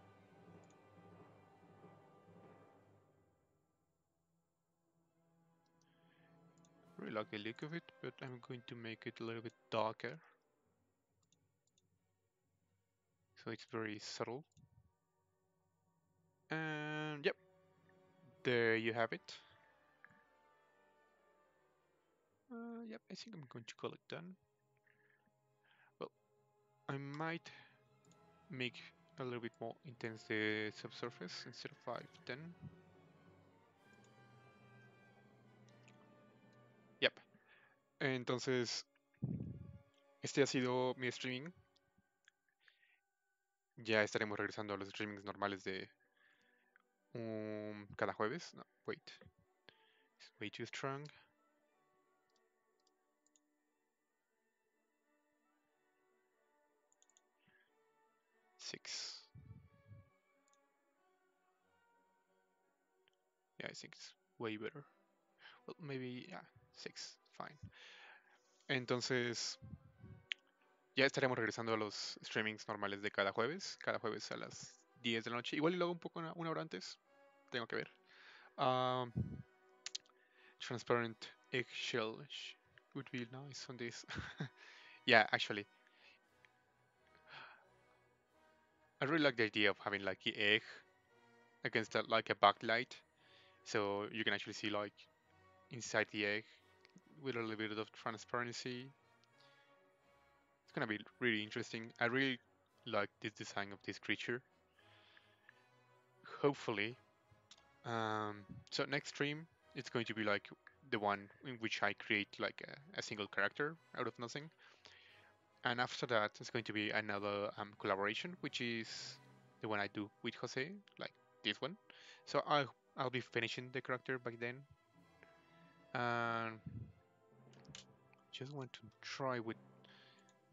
Really like the look of it, but I'm going to make it a little bit darker, so it's very subtle. And yep, there you have it. Yep, I think I'm going to call it done. Well, I might make a little bit more intense the subsurface instead of 5, 10. Yep. Entonces, este ha sido mi streaming. Ya estaremos regresando a los streamings normales de cada jueves. No, wait. It's way too strong. Yeah, I think it's way better. Well, maybe, yeah, 6, fine. Entonces, ya estaremos regresando a los streamings normales de cada jueves a las 10 de la noche. Igual y luego un poco una hora antes, tengo que ver. transparent eggshell would be nice on this. Yeah, actually. I really like the idea of having like the egg against that, like a backlight, so you can actually see like inside the egg with a little bit of transparency. It's gonna be really interesting. I really like this design of this creature. Hopefully, so next stream it's going to be like the one in which I create like a single character out of nothing, and after that it's going to be another collaboration, which is the one I do with Jose, like this one. So I'll be finishing the character by then. Just want to try with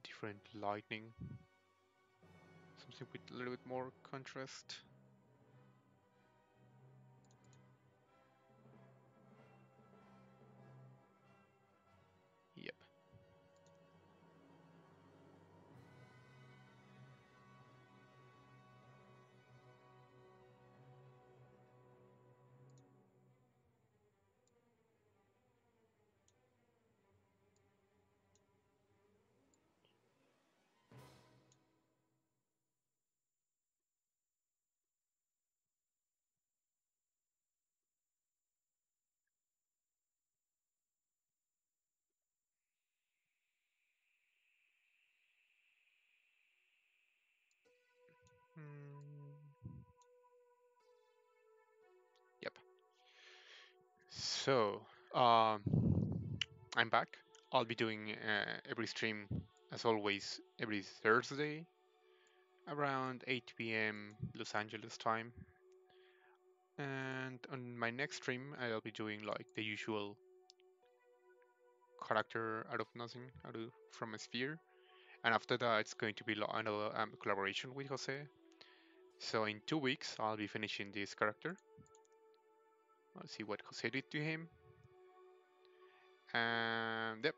different lighting, something with a little bit more contrast. Yep. So I'm back. I'll be doing every stream as always every Thursday around 8 PM Los Angeles time, and on my next stream I'll be doing like the usual character out of nothing, from a sphere, and after that it's going to be another collaboration with Jose. So in 2 weeks, I'll be finishing this character. Let's see what Jose did to him. And yep,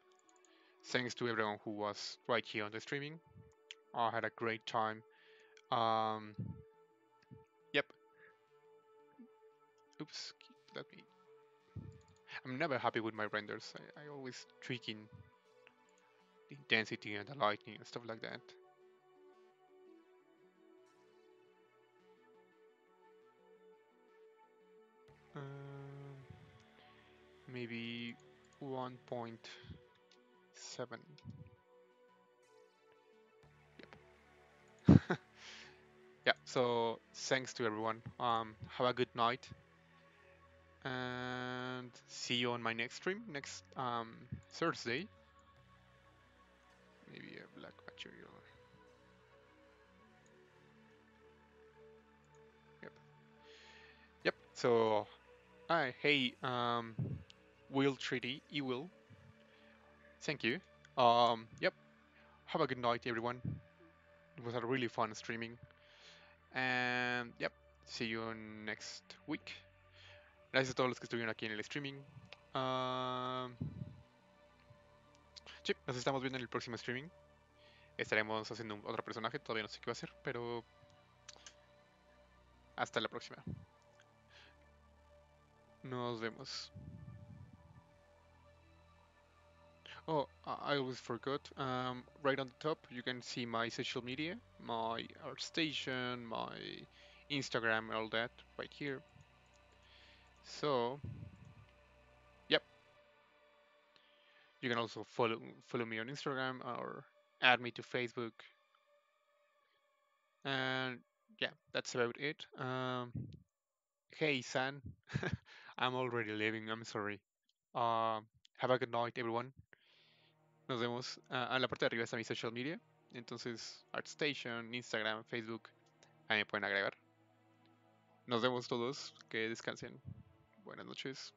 thanks to everyone who was right here on the streaming. I had a great time. Yep. Oops, let me. I'm never happy with my renders. I always tweaking the intensity and the lighting and stuff like that. Maybe 1.7. Yep. Yeah, so thanks to everyone. Have a good night. And see you on my next stream, next Thursday. Maybe a black material. Yep. Yep, so... hey, Will 3D, Will. Thank you. Yep. Have a good night, everyone. It was a really fun streaming. And yep, see you next week. Gracias a todos los que estuvieron aquí en el streaming. Sí, nos estamos viendo en el próximo streaming. Estaremos haciendo otro personaje, todavía no sé qué va a hacer, pero... hasta la próxima. Nos vemos. Oh, I always forgot. Right on the top, you can see my social media, my art station, my Instagram, all that right here. So, yep. You can also follow me on Instagram or add me to Facebook. And yeah, that's about it. Hey, San. I'm already leaving, I'm sorry. Have a good night, everyone. Nos vemos. En la parte de arriba está mi social media. Entonces, ArtStation, Instagram, Facebook. Ahí me pueden agregar. Nos vemos todos. Que descansen. Buenas noches.